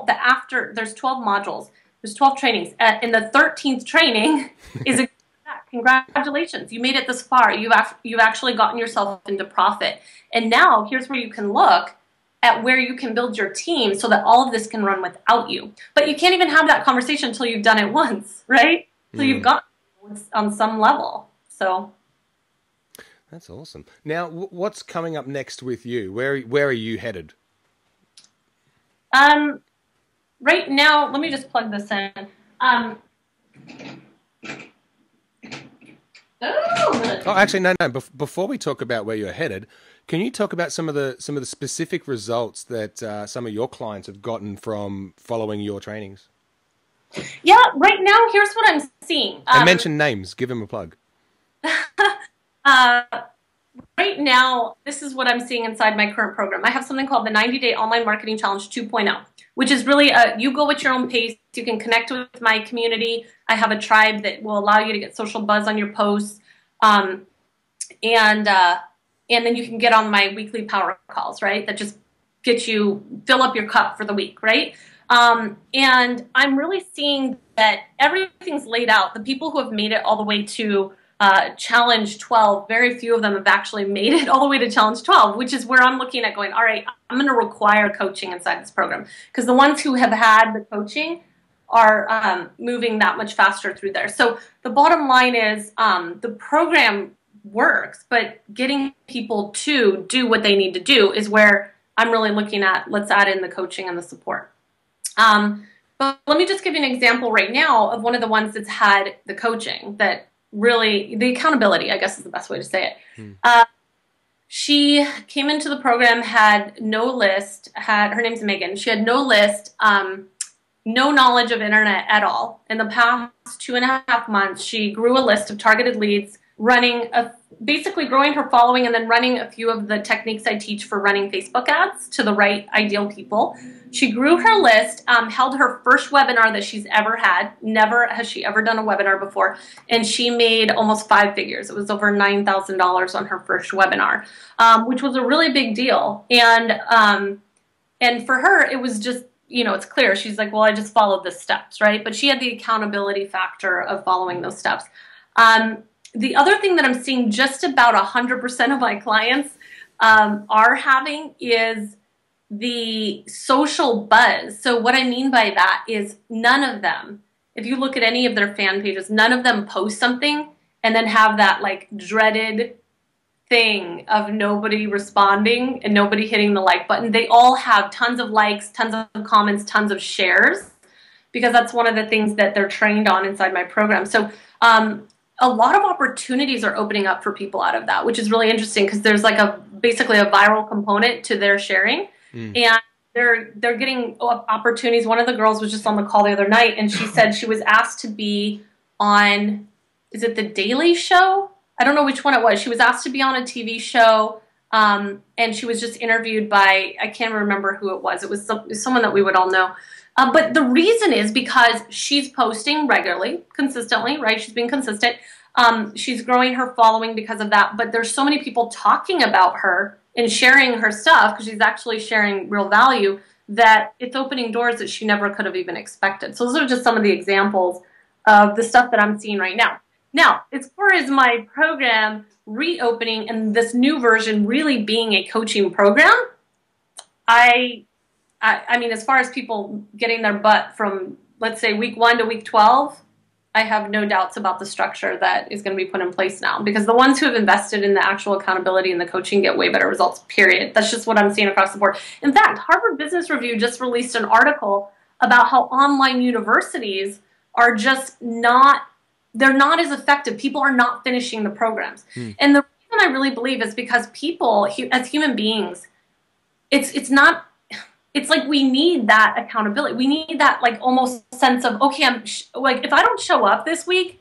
modules, there's 12 trainings, and the 13th training is exactly that. Congratulations, you made it this far. You've actually gotten yourself into profit, and now here's where you can look at where you can build your team so that all of this can run without you. But you can't even have that conversation until you've done it once, right? So you've gotten on some level. So. That's awesome. Now, what's coming up next with you? Where are you headed? Right now, let me just plug this in. Oh, actually, no. Before we talk about where you're headed, can you talk about some of the specific results that some of your clients have gotten from following your trainings? Yeah, right now, here's what I'm seeing. And mention names. Give them a plug. Right now, this is what I'm seeing inside my current program. I have something called the 90-Day Online Marketing Challenge 2.0, which is really you go at your own pace. You can connect with my community. I have a tribe that will allow you to get social buzz on your posts. And then you can get on my weekly power calls, right? That just get you, fill up your cup for the week, right? And I'm really seeing that everything's laid out. The people who have made it all the way to challenge 12, very few of them have actually made it all the way to challenge 12, which is where I'm looking at going, all right, I'm going to require coaching inside this program because the ones who have had the coaching are moving that much faster through there. So the bottom line is the program works, but getting people to do what they need to do is where I'm really looking at, let's add in the coaching and the support. But let me just give you an example right now of one of the ones that's had the coaching that really, the accountability, I guess is the best way to say it. Hmm. She came into the program, had no list, her name's Megan, she had no list, no knowledge of internet at all. In the past 2.5 months, she grew a list of targeted leads, basically growing her following and then running a few of the techniques I teach for running Facebook ads to the right ideal people. She grew her list, held her first webinar that she's ever had. Never has she ever done a webinar before. And she made almost 5 figures. It was over $9,000 on her first webinar, which was a really big deal. And for her, it was just, you know, it's clear. She's like, well, I just followed the steps, right? But she had the accountability factor of following those steps. The other thing that I'm seeing just about 100% of my clients are having is the social buzz. So what I mean by that is none of them, if you look at any of their fan pages, none of them post something and then have that like dreaded thing of nobody responding and nobody hitting the like button. They all have tons of likes, tons of comments, tons of shares, because that's one of the things that they're trained on inside my program. So a lot of opportunities are opening up for people out of that, which is really interesting because there's like a basically a viral component to their sharing. Mm. And they're getting opportunities. One of the girls was just on the call the other night, and she said she was asked to be on, is it The Daily Show? I don't know which one it was. She was asked to be on a TV show, and she was just interviewed by, I can't remember who it was. It was someone that we would all know. But the reason is because she's posting regularly, consistently, right? She's being consistent. She's growing her following because of that. But there's so many people talking about her and sharing her stuff because she's actually sharing real value that it's opening doors that she never could have even expected. So those are just some of the examples of the stuff that I'm seeing right now. Now, as far as my program reopening and this new version really being a coaching program, I mean, as far as people getting their butt from, let's say, week 1 to week 12, I have no doubts about the structure that is going to be put in place now, because the ones who have invested in the actual accountability and the coaching get way better results, period. That's just what I'm seeing across the board. In fact, Harvard Business Review just released an article about how online universities are just not, they're not as effective. People are not finishing the programs. Hmm. And the reason I really believe is because people, as human beings, it's not, it's like we need that accountability. We need that like almost sense of, okay, like if I don't show up this week,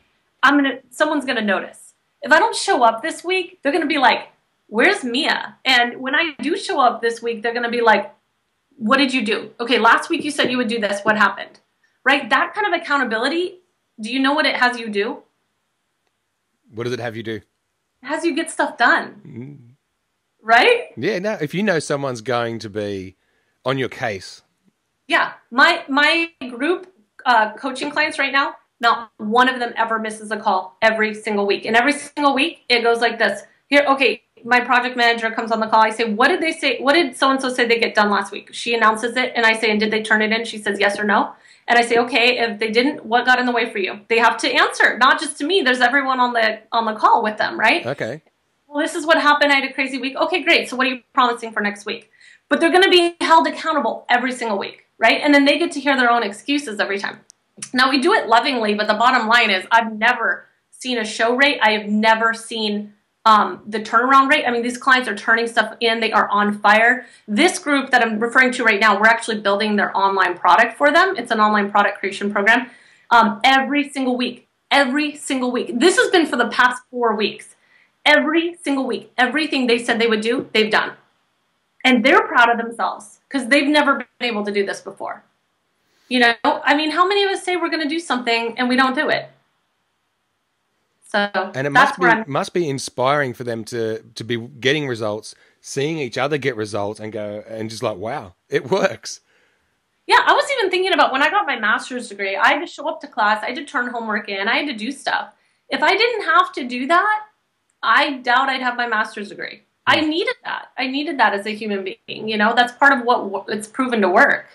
someone's going to notice. If I don't show up this week, they're going to be like, where's Mia? And when I do show up this week, they're going to be like, what did you do? Okay, last week you said you would do this. What happened? Right? That kind of accountability, do you know what it has you do? What does it have you do? It has you get stuff done. Mm. Right? Yeah, no, if you know someone's going to be on your case. Yeah. My group coaching clients right now, not one of them ever misses a call every single week. And every single week it goes like this. Here, okay, my project manager comes on the call. I say, what did they say? What did so-and-so say they get done last week? She announces it and I say, and did they turn it in? She says yes or no. And I say, okay, if they didn't, what got in the way for you? They have to answer, not just to me. There's everyone on the call with them, right? Okay. Well, this is what happened. I had a crazy week. Okay, great. So what are you promising for next week? But they're going to be held accountable every single week, right? And then they get to hear their own excuses every time. Now, we do it lovingly, but the bottom line is I've never seen a show rate. I have never seen the turnaround rate. I mean, these clients are turning stuff in. They are on fire. This group that I'm referring to right now, we're actually building their online product for them. It's an online product creation program every single week, every single week. This has been for the past 4 weeks. Every single week, everything they said they would do, they've done. And they're proud of themselves because they've never been able to do this before. You know, I mean, how many of us say we're going to do something and we don't do it? So and it must be inspiring for them to be getting results, seeing each other get results and go and just like, wow, it works. Yeah, I was even thinking about when I got my master's degree, I had to show up to class. I had to turn homework in. I had to do stuff. If I didn't have to do that, I doubt I'd have my master's degree. I needed that. I needed that as a human being. You know, that's part of what it's proven to work.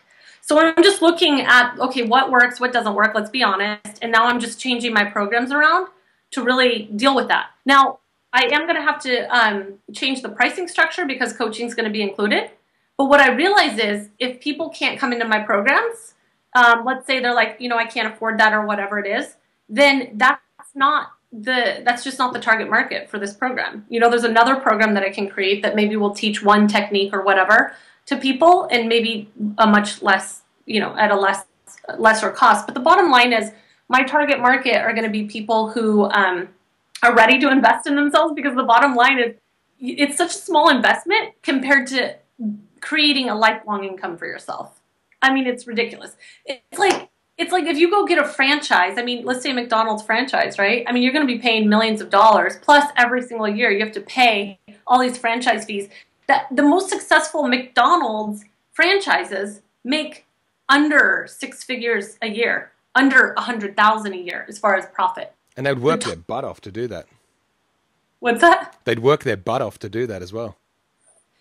So I'm just looking at, okay, what works, what doesn't work, let's be honest. And now I'm just changing my programs around to really deal with that. Now, I am going to have to change the pricing structure because coaching is going to be included. But what I realize is if people can't come into my programs, let's say they're like, you know, I can't afford that or whatever it is, then that's not that's just not the target market for this program. You know, there's another program that I can create that maybe will teach one technique or whatever to people and maybe a much less, you know, at a lesser cost. But the bottom line is my target market are going to be people who are ready to invest in themselves, because the bottom line is it's such a small investment compared to creating a lifelong income for yourself. I mean, it's ridiculous. It's like if you go get a franchise, I mean, let's say a McDonald's franchise, right? I mean, you're going to be paying millions of dollars, plus every single year you have to pay all these franchise fees. The most successful McDonald's franchises make under 6 figures a year, under $100,000 a year as far as profit. And they'd work their butt off to do that. What's that? They'd work their butt off to do that as well.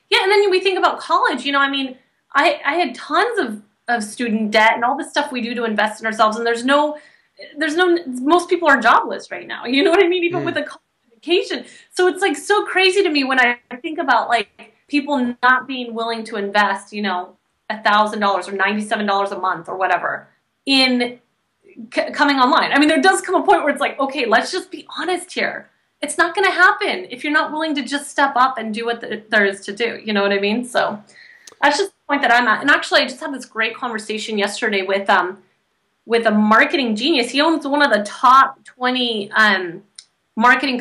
Yeah, and then we think about college. You know, I mean, I had tons of student debt and all the stuff we do to invest in ourselves. And most people are jobless right now. You know what I mean? Even with a college education. So it's like so crazy to me when I think about like people not being willing to invest, you know, $1,000 or $97 a month or whatever in coming online. I mean, there does come a point where it's like, okay, let's just be honest here. It's not going to happen if you're not willing to just step up and do what there is to do. You know what I mean? So that's just the point that I'm at. And actually, I just had this great conversation yesterday with a marketing genius. He owns one of the top 20 branding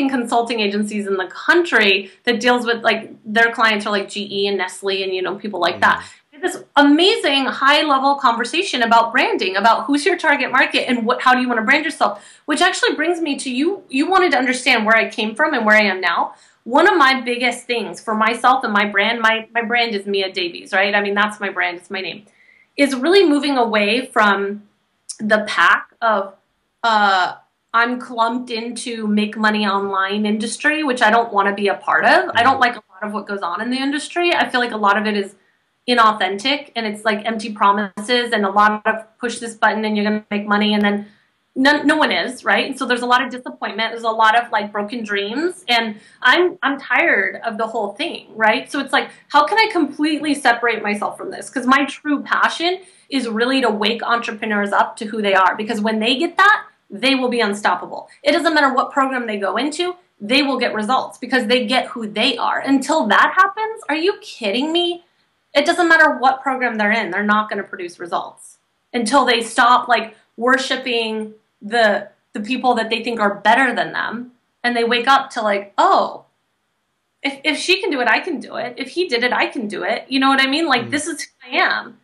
consulting agencies in the country that deals with, like, their clients are like GE and Nestle and, you know, people like that. This amazing high-level conversation about branding, about who's your target market and what, how do you want to brand yourself, which actually brings me to you. You wanted to understand where I came from and where I am now. One of my biggest things for myself and my brand, my brand is Mia Davies, right? I mean, that's my brand. It's my name. Is really moving away from the pack of I'm clumped into make money online industry, which I don't want to be a part of. I don't like a lot of what goes on in the industry. I feel like a lot of it is inauthentic, and it's like empty promises and a lot of push this button and you're going to make money, and then no one is, right? And so there's a lot of disappointment. There's a lot of like broken dreams, and I'm tired of the whole thing, right? So it's like, how can I completely separate myself from this? Because my true passion is really to wake entrepreneurs up to who they are, because when they get that, they will be unstoppable. It doesn't matter what program they go into, they will get results because they get who they are. Until that happens, are you kidding me? It doesn't matter what program they're in, they're not going to produce results until they stop like worshiping the people that they think are better than them, and they wake up to like, oh, if she can do it, I can do it. If he did it, I can do it. You know what I mean? Like, this is who I am.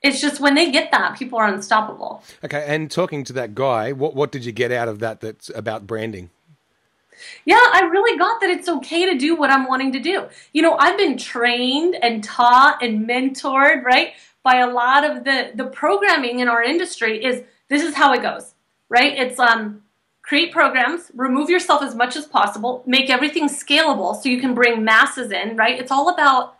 It's just when they get that, people are unstoppable. Okay, and talking to that guy, what did you get out of that that's about branding? Yeah, I really got that it's okay to do what I'm wanting to do. You know, I've been trained and taught and mentored, right, by a lot of the programming in our industry is this is how it goes, right? It's create programs, remove yourself as much as possible, make everything scalable so you can bring masses in, right? It's all about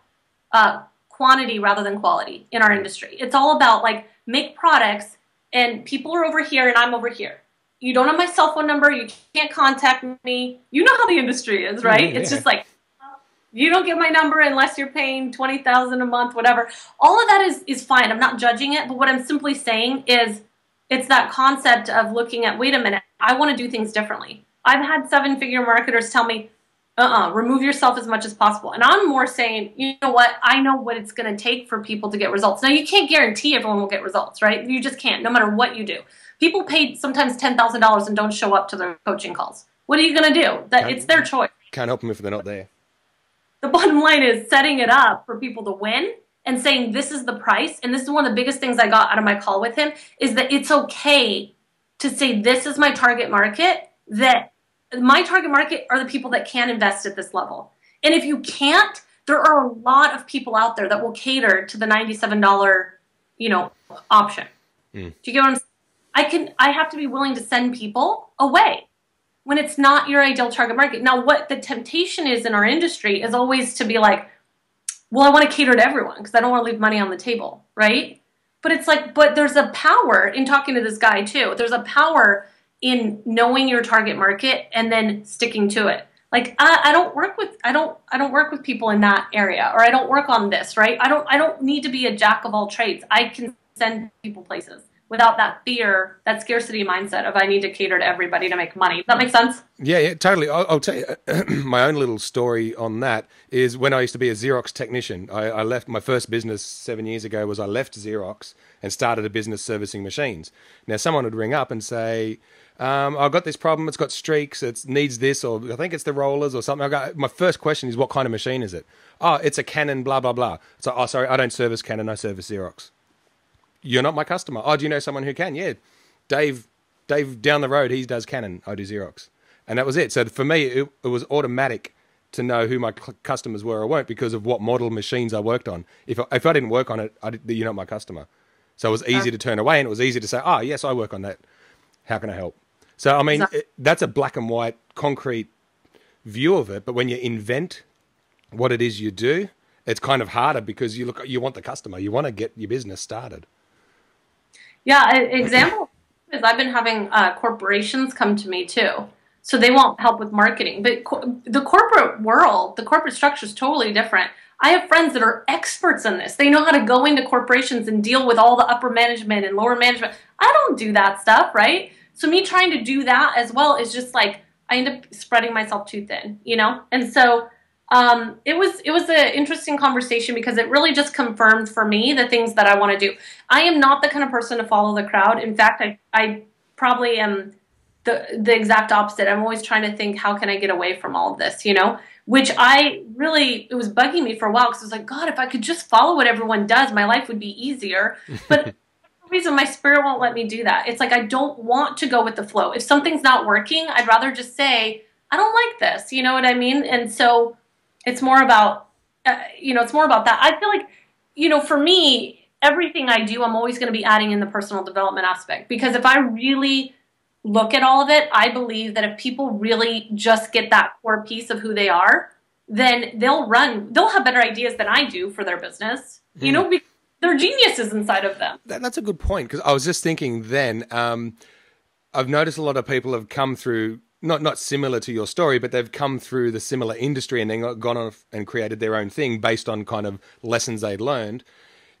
quantity rather than quality in our industry. It's all about, like, make products and people are over here and I'm over here. You don't have my cell phone number. You can't contact me. You know how the industry is, right? Yeah. It's just like, you don't get my number unless you're paying $20,000 a month, whatever. All of that is fine. I'm not judging it. But what I'm simply saying is it's that concept of looking at, wait a minute, I want to do things differently. I've had seven-figure marketers tell me, remove yourself as much as possible. And I'm more saying, you know what? I know what it's going to take for people to get results. Now, you can't guarantee everyone will get results, right? You just can't, no matter what you do. People pay sometimes $10,000 and don't show up to their coaching calls. What are you going to do? It's their choice. Can't help them if they're not there. The bottom line is setting it up for people to win and saying this is the price. And this is one of the biggest things I got out of my call with him is that it's okay to say this is my target market, that my target market are the people that can invest at this level. And if you can't, there are a lot of people out there that will cater to the $97, you know, option. Do you get what I'm saying? I have to be willing to send people away when it's not your ideal target market. Now, what the temptation is in our industry is always to be like, well, I want to cater to everyone because I don't want to leave money on the table, right? But it's like, but there's a power in talking to this guy too. There's a power in knowing your target market and then sticking to it. Like, I don't work with people in that area, or I don't work on this, right? I don't need to be a jack of all trades. I can send people places without that fear, that scarcity mindset of I need to cater to everybody to make money. Does that make sense? Yeah, totally. I'll tell you my own little story on that is when I used to be a Xerox technician. I left my first business 7 years ago. I left Xerox and started a business servicing machines. Now, someone would ring up and say, I've got this problem. It's got streaks. It needs this, or I think it's the rollers or something. My first question is, what kind of machine is it? Oh, it's a Canon, blah, blah, blah. So, oh, sorry, I don't service Canon. I service Xerox. You're not my customer. Oh, do you know someone who can? Yeah, Dave down the road, he does Canon. I do Xerox. And that was it. So for me, it was automatic to know who my customers were or weren't because of what model machines I worked on. If I didn't work on it, you're not my customer. So it was easy to turn away, and it was easy to say, oh, yes, I work on that. How can I help? So, I mean, that's a black and white, concrete view of it. But when you invent what it is you do, it's kind of harder because you want the customer. You want to get your business started. Yeah, an example is I've been having corporations come to me too. So they won't help with marketing. But the corporate world, the corporate structure is totally different. I have friends that are experts in this. They know how to go into corporations and deal with all the upper management and lower management. I don't do that stuff, right? So me trying to do that as well is just like, I end up spreading myself too thin, you know? And so it was an interesting conversation because it really just confirmed for me the things that I want to do. I am not the kind of person to follow the crowd. In fact, I probably am the exact opposite. I'm always trying to think, how can I get away from all of this, you know? Which I really, it was bugging me for a while because I was like, God, if I could just follow what everyone does, my life would be easier. But for some reason, my spirit won't let me do that. It's like I don't want to go with the flow. If something's not working, I'd rather just say, I don't like this. You know what I mean? And so it's more about, you know, it's more about that. I feel like, you know, for me, everything I do, I'm always going to be adding in the personal development aspect. Because if I really look at all of it, I believe that if people really just get that core piece of who they are, then they'll have better ideas than I do for their business, you know, because they're geniuses inside of them. That's a good point, because I was just thinking then, I've noticed a lot of people have come through, not similar to your story, but they've come through the similar industry and then gone off and created their own thing based on kind of lessons they'd learned.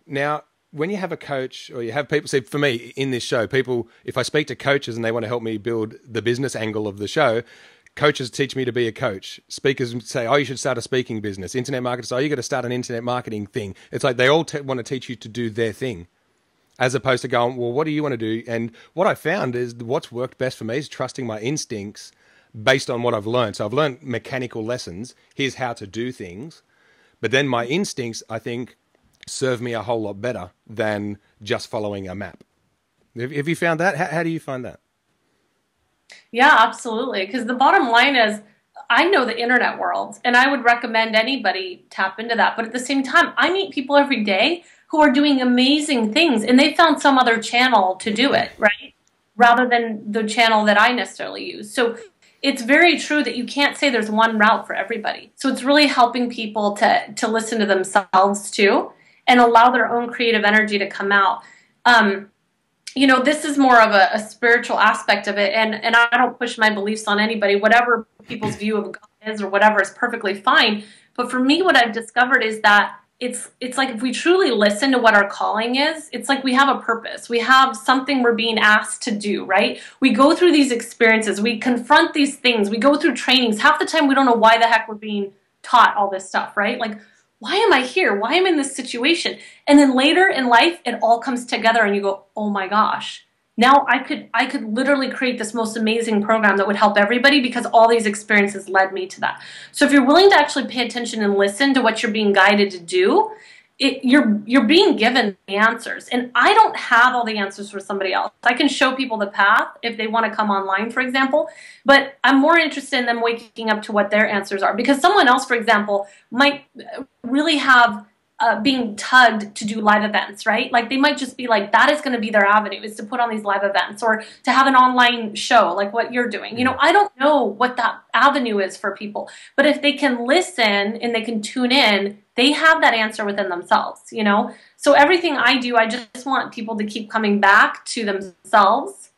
Now, when you have a coach or you have people, see, for me in this show, people, if I speak to coaches and they want to help me build the business angle of the show, coaches teach me to be a coach. Speakers say, oh, you should start a speaking business. Internet marketers say, oh, you got to start an internet marketing thing. It's like they all want to teach you to do their thing as opposed to going, well, what do you want to do? And what I found is what's worked best for me is trusting my instincts based on what I've learned. So I've learned mechanical lessons. Here's how to do things. But then my instincts, I think, serve me a whole lot better than just following a map. Have you found that? How do you find that? Yeah, absolutely. Because the bottom line is, I know the internet world, and I would recommend anybody tap into that. But at the same time, I meet people every day who are doing amazing things, and they found some other channel to do it, right? Rather than the channel that I necessarily use. So it's very true that you can't say there's one route for everybody. So it's really helping people to listen to themselves too, and allow their own creative energy to come out. You know, this is more of a spiritual aspect of it, and I don't push my beliefs on anybody. Whatever people's view of God is or whatever is perfectly fine. But for me, what I've discovered is that it's like if we truly listen to what our calling is, it's like we have a purpose. We have something we're being asked to do, right? We go through these experiences. We confront these things. We go through trainings. Half the time, we don't know why the heck we're being taught all this stuff, right? Like, why am I here? Why am I in this situation? And then later in life, it all comes together and you go, oh my gosh, now I could literally create this most amazing program that would help everybody because all these experiences led me to that. So if you're willing to actually pay attention and listen to what you're being guided to do, you're being given the answers. And I don't have all the answers for somebody else. I can show people the path if they want to come online, for example, but I'm more interested in them waking up to what their answers are, because someone else, for example, might really have being tugged to do live events, right? Like they might just be like, that is going to be their avenue, is to put on these live events or to have an online show like what you're doing. You know, I don't know what that avenue is for people, but if they can listen and they can tune in, they have that answer within themselves, you know? So everything I do, I just want people to keep coming back to themselves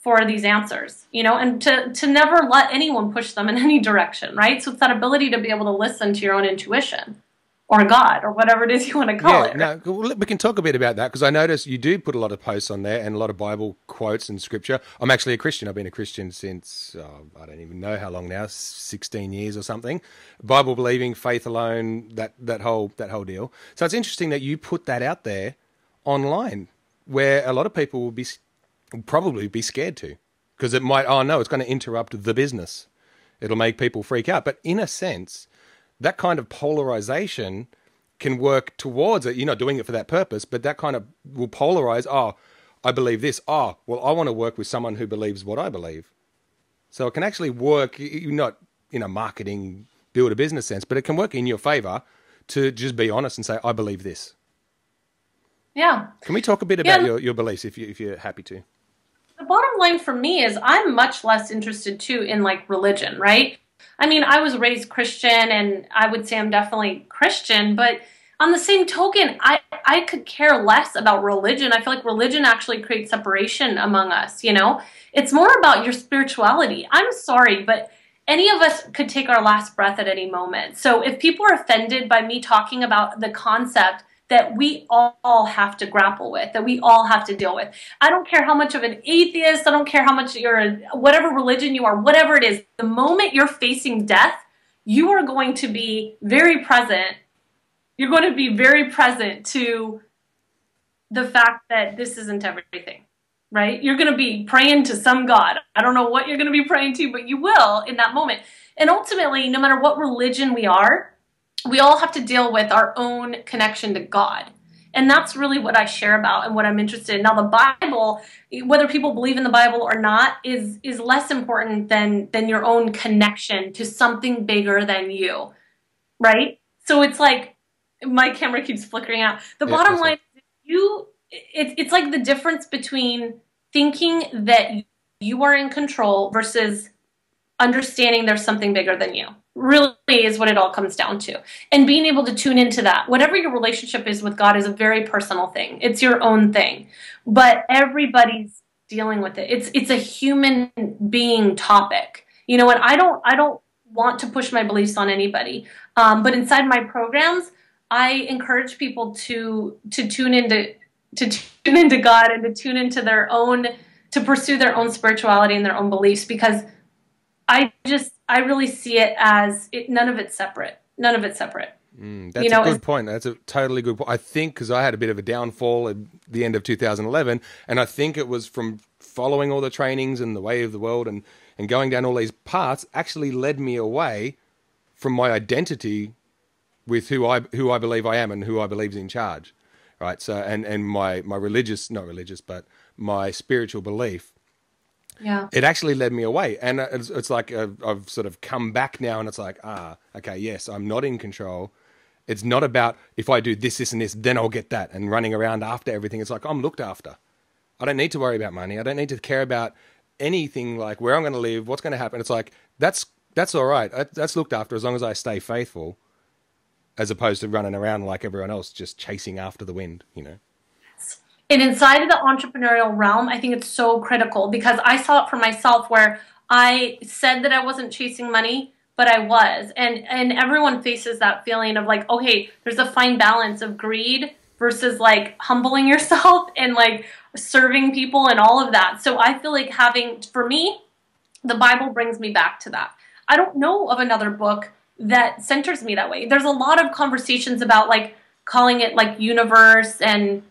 for these answers, you know, and to never let anyone push them in any direction, right? So it's that ability to be able to listen to your own intuition, or God, or whatever it is you want to call it. No, we can talk a bit about that, because I notice you do put a lot of posts on there and a lot of Bible quotes and scripture. I'm actually a Christian. I've been a Christian since, oh, I don't even know how long now, 16 years or something. Bible believing, faith alone, that whole deal. So it's interesting that you put that out there online, where a lot of people will probably be scared to, because it might, oh no, it's going to interrupt the business. It'll make people freak out. But in a sense, that kind of polarization can work towards it. You're not doing it for that purpose, but that kind of will polarize. Oh, I believe this. Oh, well, I want to work with someone who believes what I believe. So it can actually work, not in a marketing, build a business sense, but it can work in your favor to just be honest and say, I believe this. Yeah. Can we talk a bit about your beliefs if you're happy to? The bottom line for me is I'm much less interested too in like religion, right? I mean, I was raised Christian, and I would say I'm definitely Christian, but On the same token, I could care less about religion. I feel like religion actually creates separation among us, you know? It's more about your spirituality. I'm sorry, but any of us could take our last breath at any moment. So if people are offended by me talking about the concept that we all have to grapple with, that we all have to deal with, I don't care how much of an atheist, I don't care how much you're, whatever religion you are, whatever it is, the moment you're facing death, you are going to be very present. You're going to be very present to the fact that this isn't everything, right? You're going to be praying to some God. I don't know what you're going to be praying to, but you will in that moment. And ultimately, no matter what religion we are, we all have to deal with our own connection to God. And that's really what I share about and what I'm interested in. Now, the Bible, whether people believe in the Bible or not, is less important than your own connection to something bigger than you, right? So it's like, my camera keeps flickering out. The bottom line, it's like the difference between thinking that you are in control versus understanding there's something bigger than you. Really is what it all comes down to. And being able to tune into that. Whatever your relationship is with God is a very personal thing. It's your own thing. But everybody's dealing with it. It's a human being topic. You know, and I don't want to push my beliefs on anybody. But inside my programs, I encourage people to tune into God and to tune into their own, to pursue their own spirituality and their own beliefs, because I really see it as none of it's separate. None of it's separate. That's, you know, a good point. That's a totally good point. I think because I had a bit of a downfall at the end of 2011, and I think it was from following all the trainings and the way of the world and going down all these paths actually led me away from my identity with who I believe I am and who I believe is in charge, right? So and my religious, not religious, but my spiritual belief. Yeah, it actually led me away, and it's like I've sort of come back now, and it's like, okay, yes, I'm not in control. It's not about if I do this, this, and this, then I'll get that, and running around after everything. It's like I'm looked after. I don't need to worry about money. I don't need to care about anything like where I'm going to live, what's going to happen. It's like that's all right. That's looked after as long as I stay faithful, as opposed to running around like everyone else, just chasing after the wind, you know. And inside of the entrepreneurial realm, I think it's so critical, because I saw it for myself where I said that I wasn't chasing money, but I was. And everyone faces that feeling of like, okay, there's a fine balance of greed versus like humbling yourself and like serving people and all of that. So I feel like having, for me, the Bible brings me back to that. I don't know of another book that centers me that way. There's a lot of conversations about like calling it like universe and...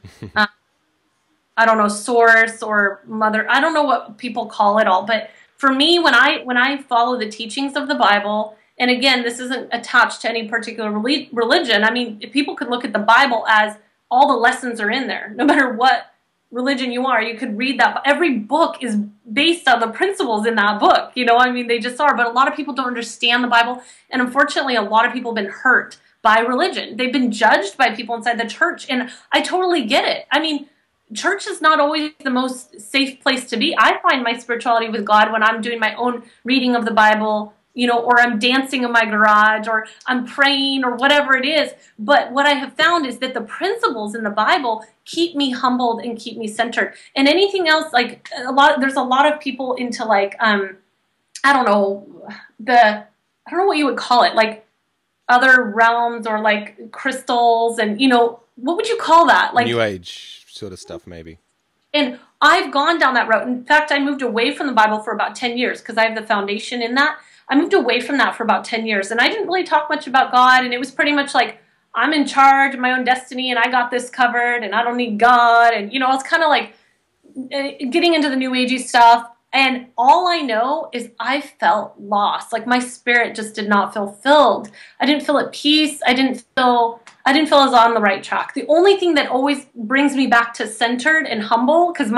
I don't know, source or mother. I don't know what people call it all. But for me, when I follow the teachings of the Bible, and again, this isn't attached to any particular religion. I mean, if people could look at the Bible as all the lessons are in there. No matter what religion you are, you could read that. Every book is based on the principles in that book. You know, I mean, they just are. But a lot of people don't understand the Bible. And unfortunately, a lot of people have been hurt by religion. They've been judged by people inside the church. And I totally get it. I mean, church is not always the most safe place to be. I find my spirituality with God when I'm doing my own reading of the Bible, you know, or I'm dancing in my garage, or I'm praying, or whatever it is. But what I have found is that the principles in the Bible keep me humbled and keep me centered. And anything else, like there's a lot of people into like, I don't know what you would call it, like other realms or like crystals and, you know, what would you call that? Like New Age sort of stuff, maybe. And I've gone down that road. In fact, I moved away from the Bible for about 10 years because I have the foundation in that. I moved away from that for about 10 years, and I didn't really talk much about God, and it was pretty much like, I'm in charge of my own destiny, and I got this covered, and I don't need God, and, you know, I was kind of like getting into the New Agey stuff, and all I know is I felt lost. Like, my spirit just did not feel filled. I didn't feel at peace. I didn't feel I was on the right track. The only thing that always brings me back to centered and humble, because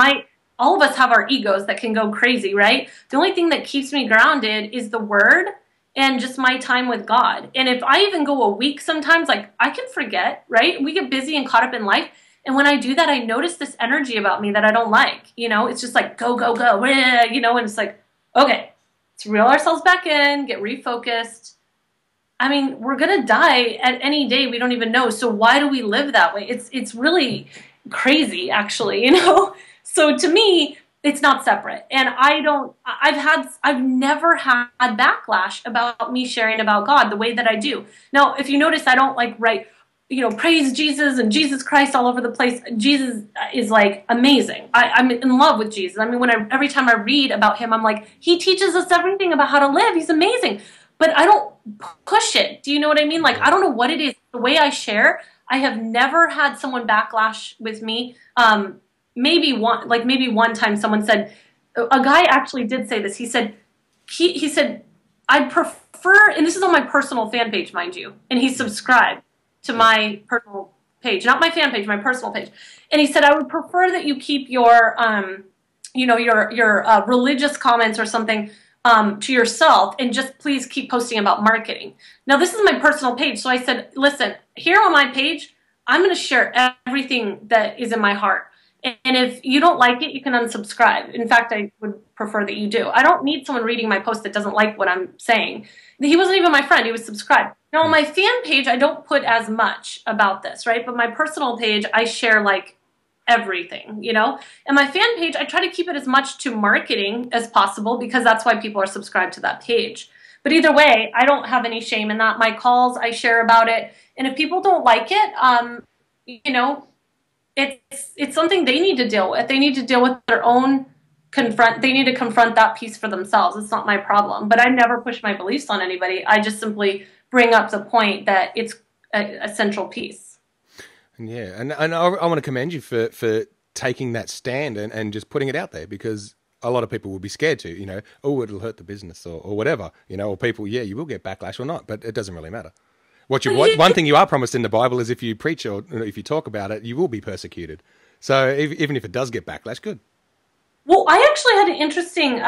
all of us have our egos that can go crazy, right? The only thing that keeps me grounded is the Word and just my time with God. And if I even go a week sometimes, like, I can forget, right? We get busy and caught up in life. And when I do that, I notice this energy about me that I don't like. You know, it's just like, go, go, go, you know, and it's like, okay, let's reel ourselves back in, get refocused. I mean, we're going to die at any day. We don't even know. So why do we live that way? It's really crazy, actually, you know? So to me, it's not separate. And I've never had backlash about me sharing about God the way that I do. Now, if you notice, I don't like write, you know, praise Jesus and Jesus Christ all over the place. Jesus is like amazing. I'm in love with Jesus. I mean, every time I read about him, I'm like, he teaches us everything about how to live. He's amazing. But I don't push it. Do you know what I mean? Like, I don't know what it is. The way I share, I have never had someone backlash with me. Maybe one time someone said, a guy actually did say this. He said, I'd prefer, and this is on my personal fan page, mind you, and he subscribed to my personal page, not my fan page, my personal page. And he said, I would prefer that you keep your, you know, your religious comments or something to yourself, and just please keep posting about marketing. Now, this is my personal page. So I said, listen, here on my page, I'm going to share everything that is in my heart. And if you don't like it, you can unsubscribe. In fact, I would prefer that you do. I don't need someone reading my post that doesn't like what I'm saying. He wasn't even my friend. He was subscribed. Now, on my fan page, I don't put as much about this, right? But my personal page, I share, like, everything, you know? And my fan page, I try to keep it as much to marketing as possible, because that's why people are subscribed to that page. But either way, I don't have any shame in that. My calls, I share about it. And if people don't like it, you know, it's something they need to deal with. They need to deal with their own they need to confront that piece for themselves. It's not my problem. But I never push my beliefs on anybody. I just simply bring up the point that it's a central piece. Yeah, and I want to commend you for taking that stand and just putting it out there, because a lot of people will be scared to, you know, oh, it'll hurt the business or whatever, you know, or people, yeah, you will get backlash or not, but it doesn't really matter. One thing you are promised in the Bible is if you preach or if you talk about it, you will be persecuted. So even if it does get backlash, good. Well, I actually had an interesting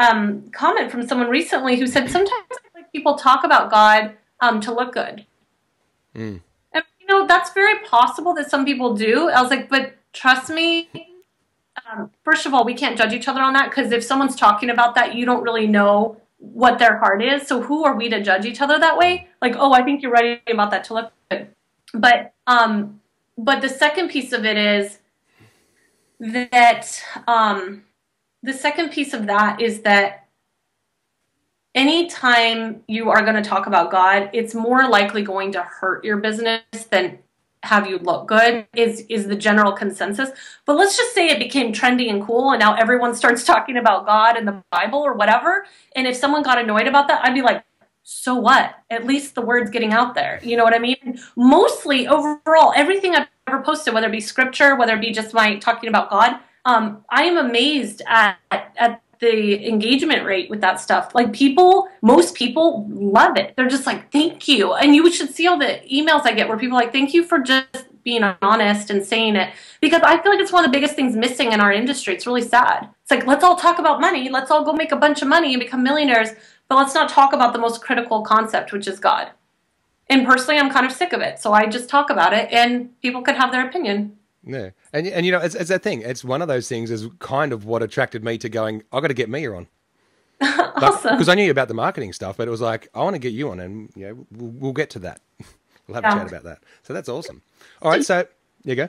comment from someone recently who said, sometimes like, people talk about God to look good. Mm. And, you know, that's very possible that some people do. I was like, but trust me, first of all, we can't judge each other on that, because if someone's talking about that, you don't really know what their heart is. So who are we to judge each other that way? Like, oh, I think you're right about that to look good. But the second piece of it is that, anytime you are going to talk about God, it's more likely going to hurt your business than have you look good is the general consensus. But let's just say it became trendy and cool, and now everyone starts talking about God and the Bible or whatever. And if someone got annoyed about that, I'd be like, so what? At least the word's getting out there. You know what I mean? Mostly, overall, everything I've ever posted, whether it be scripture, whether it be just my talking about God, I am amazed at the engagement rate with that stuff. Like, most people love it. They're just like, thank you. And you should see all the emails I get where people are like, thank you for just being honest and saying it. Because I feel like it's one of the biggest things missing in our industry. It's really sad. It's like, let's all talk about money. Let's all go make a bunch of money and become millionaires. But let's not talk about the most critical concept, which is God. And personally, I'm kind of sick of it. So I just talk about it, and people can have their opinion. Yeah. And you know, it's that thing. It's one of those things is kind of what attracted me to going, I've got to get Mia on. Awesome. Because I knew about the marketing stuff, but it was like, I want to get you on, and you know, we'll get to that. We'll have a chat about that. So that's awesome. All right. So there you go.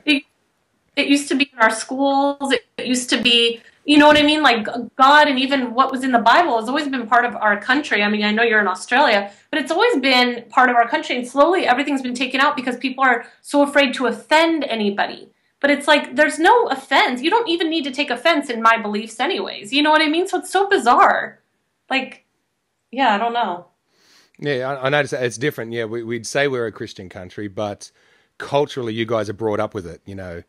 It used to be in our schools. It used to be, you know what I mean? Like, God and even what was in the Bible has always been part of our country. I mean, I know you're in Australia, but it's always been part of our country. And slowly everything's been taken out because people are so afraid to offend anybody. But it's like, there's no offense. You don't even need to take offense in my beliefs anyways. You know what I mean? So it's so bizarre. Like, yeah, I don't know. Yeah, I noticed that it's different. Yeah, we'd say we're a Christian country, but culturally you guys are brought up with it, you know,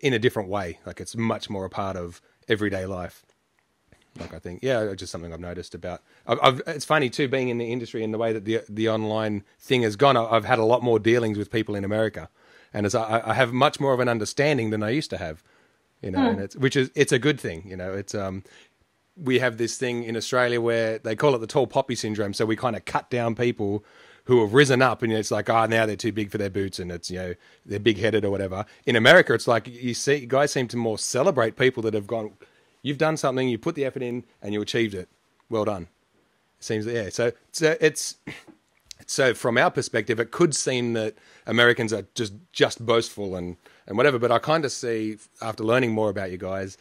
in a different way. Like, it's much more a part of everyday life. Like, I think, yeah, just something I've noticed about. It's funny too, being in the industry and the way that the online thing has gone, I've had a lot more dealings with people in America. And as I have much more of an understanding than I used to have, you know, and it's a good thing, you know. It's we have this thing in Australia where they call it the tall poppy syndrome. So we kind of cut down people who have risen up, and it's like, oh, now they're too big for their boots, and it's, you know, they're big headed or whatever. In America, it's like you guys seem to more celebrate people that have gone, you've done something, you put the effort in, and you achieved it. Well done. It seems, yeah. So it's So from our perspective, it could seem that Americans are just boastful and whatever, but I kind of see, after learning more about you guys,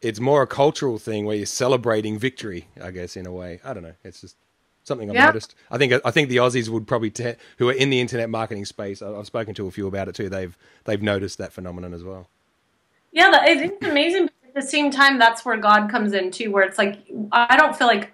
it's more a cultural thing where you're celebrating victory, I guess, in a way. I don't know. It's just something I've noticed. I think the Aussies would probably, who are in the internet marketing space, I've spoken to a few about it too, they've noticed that phenomenon as well. Yeah, it's amazing. But at the same time, that's where God comes in too, where it's like, I don't feel like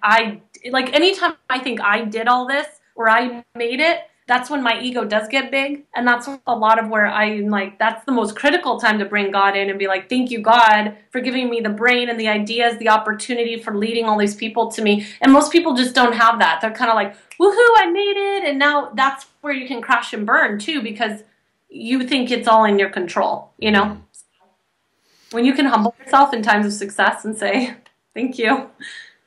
anytime I think I did all this or I made it, that's when my ego does get big. And that's a lot of where I'm like, that's the most critical time to bring God in and be like, thank you, God, for giving me the brain and the ideas, the opportunity for leading all these people to me. And most people just don't have that. They're kind of like, woohoo, I made it. And now that's where you can crash and burn too, because you think it's all in your control, you know? So when you can humble yourself in times of success and say, thank you,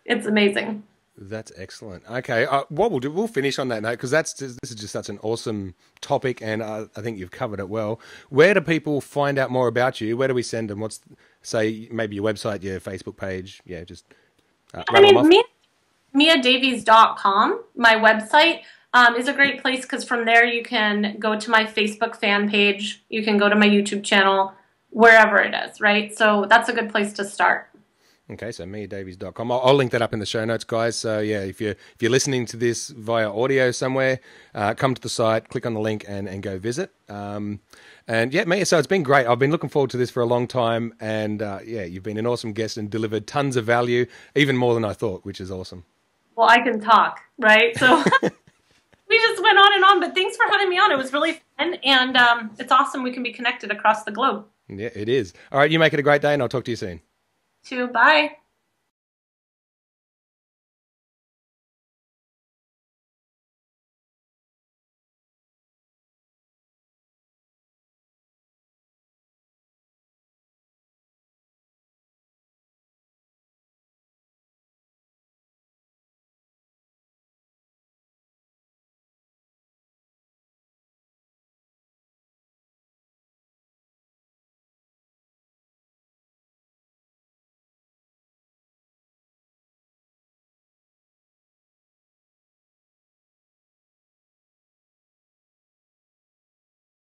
it's amazing. That's excellent. Okay, what we'll do, we'll finish on that note, because this is just such an awesome topic, and I think you've covered it well. Where do people find out more about you? Where do we send them? What's, say, maybe your website, your Facebook page? Yeah, just MiaDavies.com, my website, is a great place, because from there you can go to my Facebook fan page, you can go to my YouTube channel, wherever it is, right? So that's a good place to start. Okay, so MiaDavies.com. I'll link that up in the show notes, guys. So yeah, if you're listening to this via audio somewhere, come to the site, click on the link, and go visit. And yeah, Mia, so it's been great. I've been looking forward to this for a long time, and yeah, you've been an awesome guest and delivered tons of value, even more than I thought, which is awesome. Well, I can talk, right? So we just went on and on, but thanks for having me on. It was really fun, and it's awesome we can be connected across the globe. Yeah, it is. All right, you make it a great day, and I'll talk to you soon. Bye.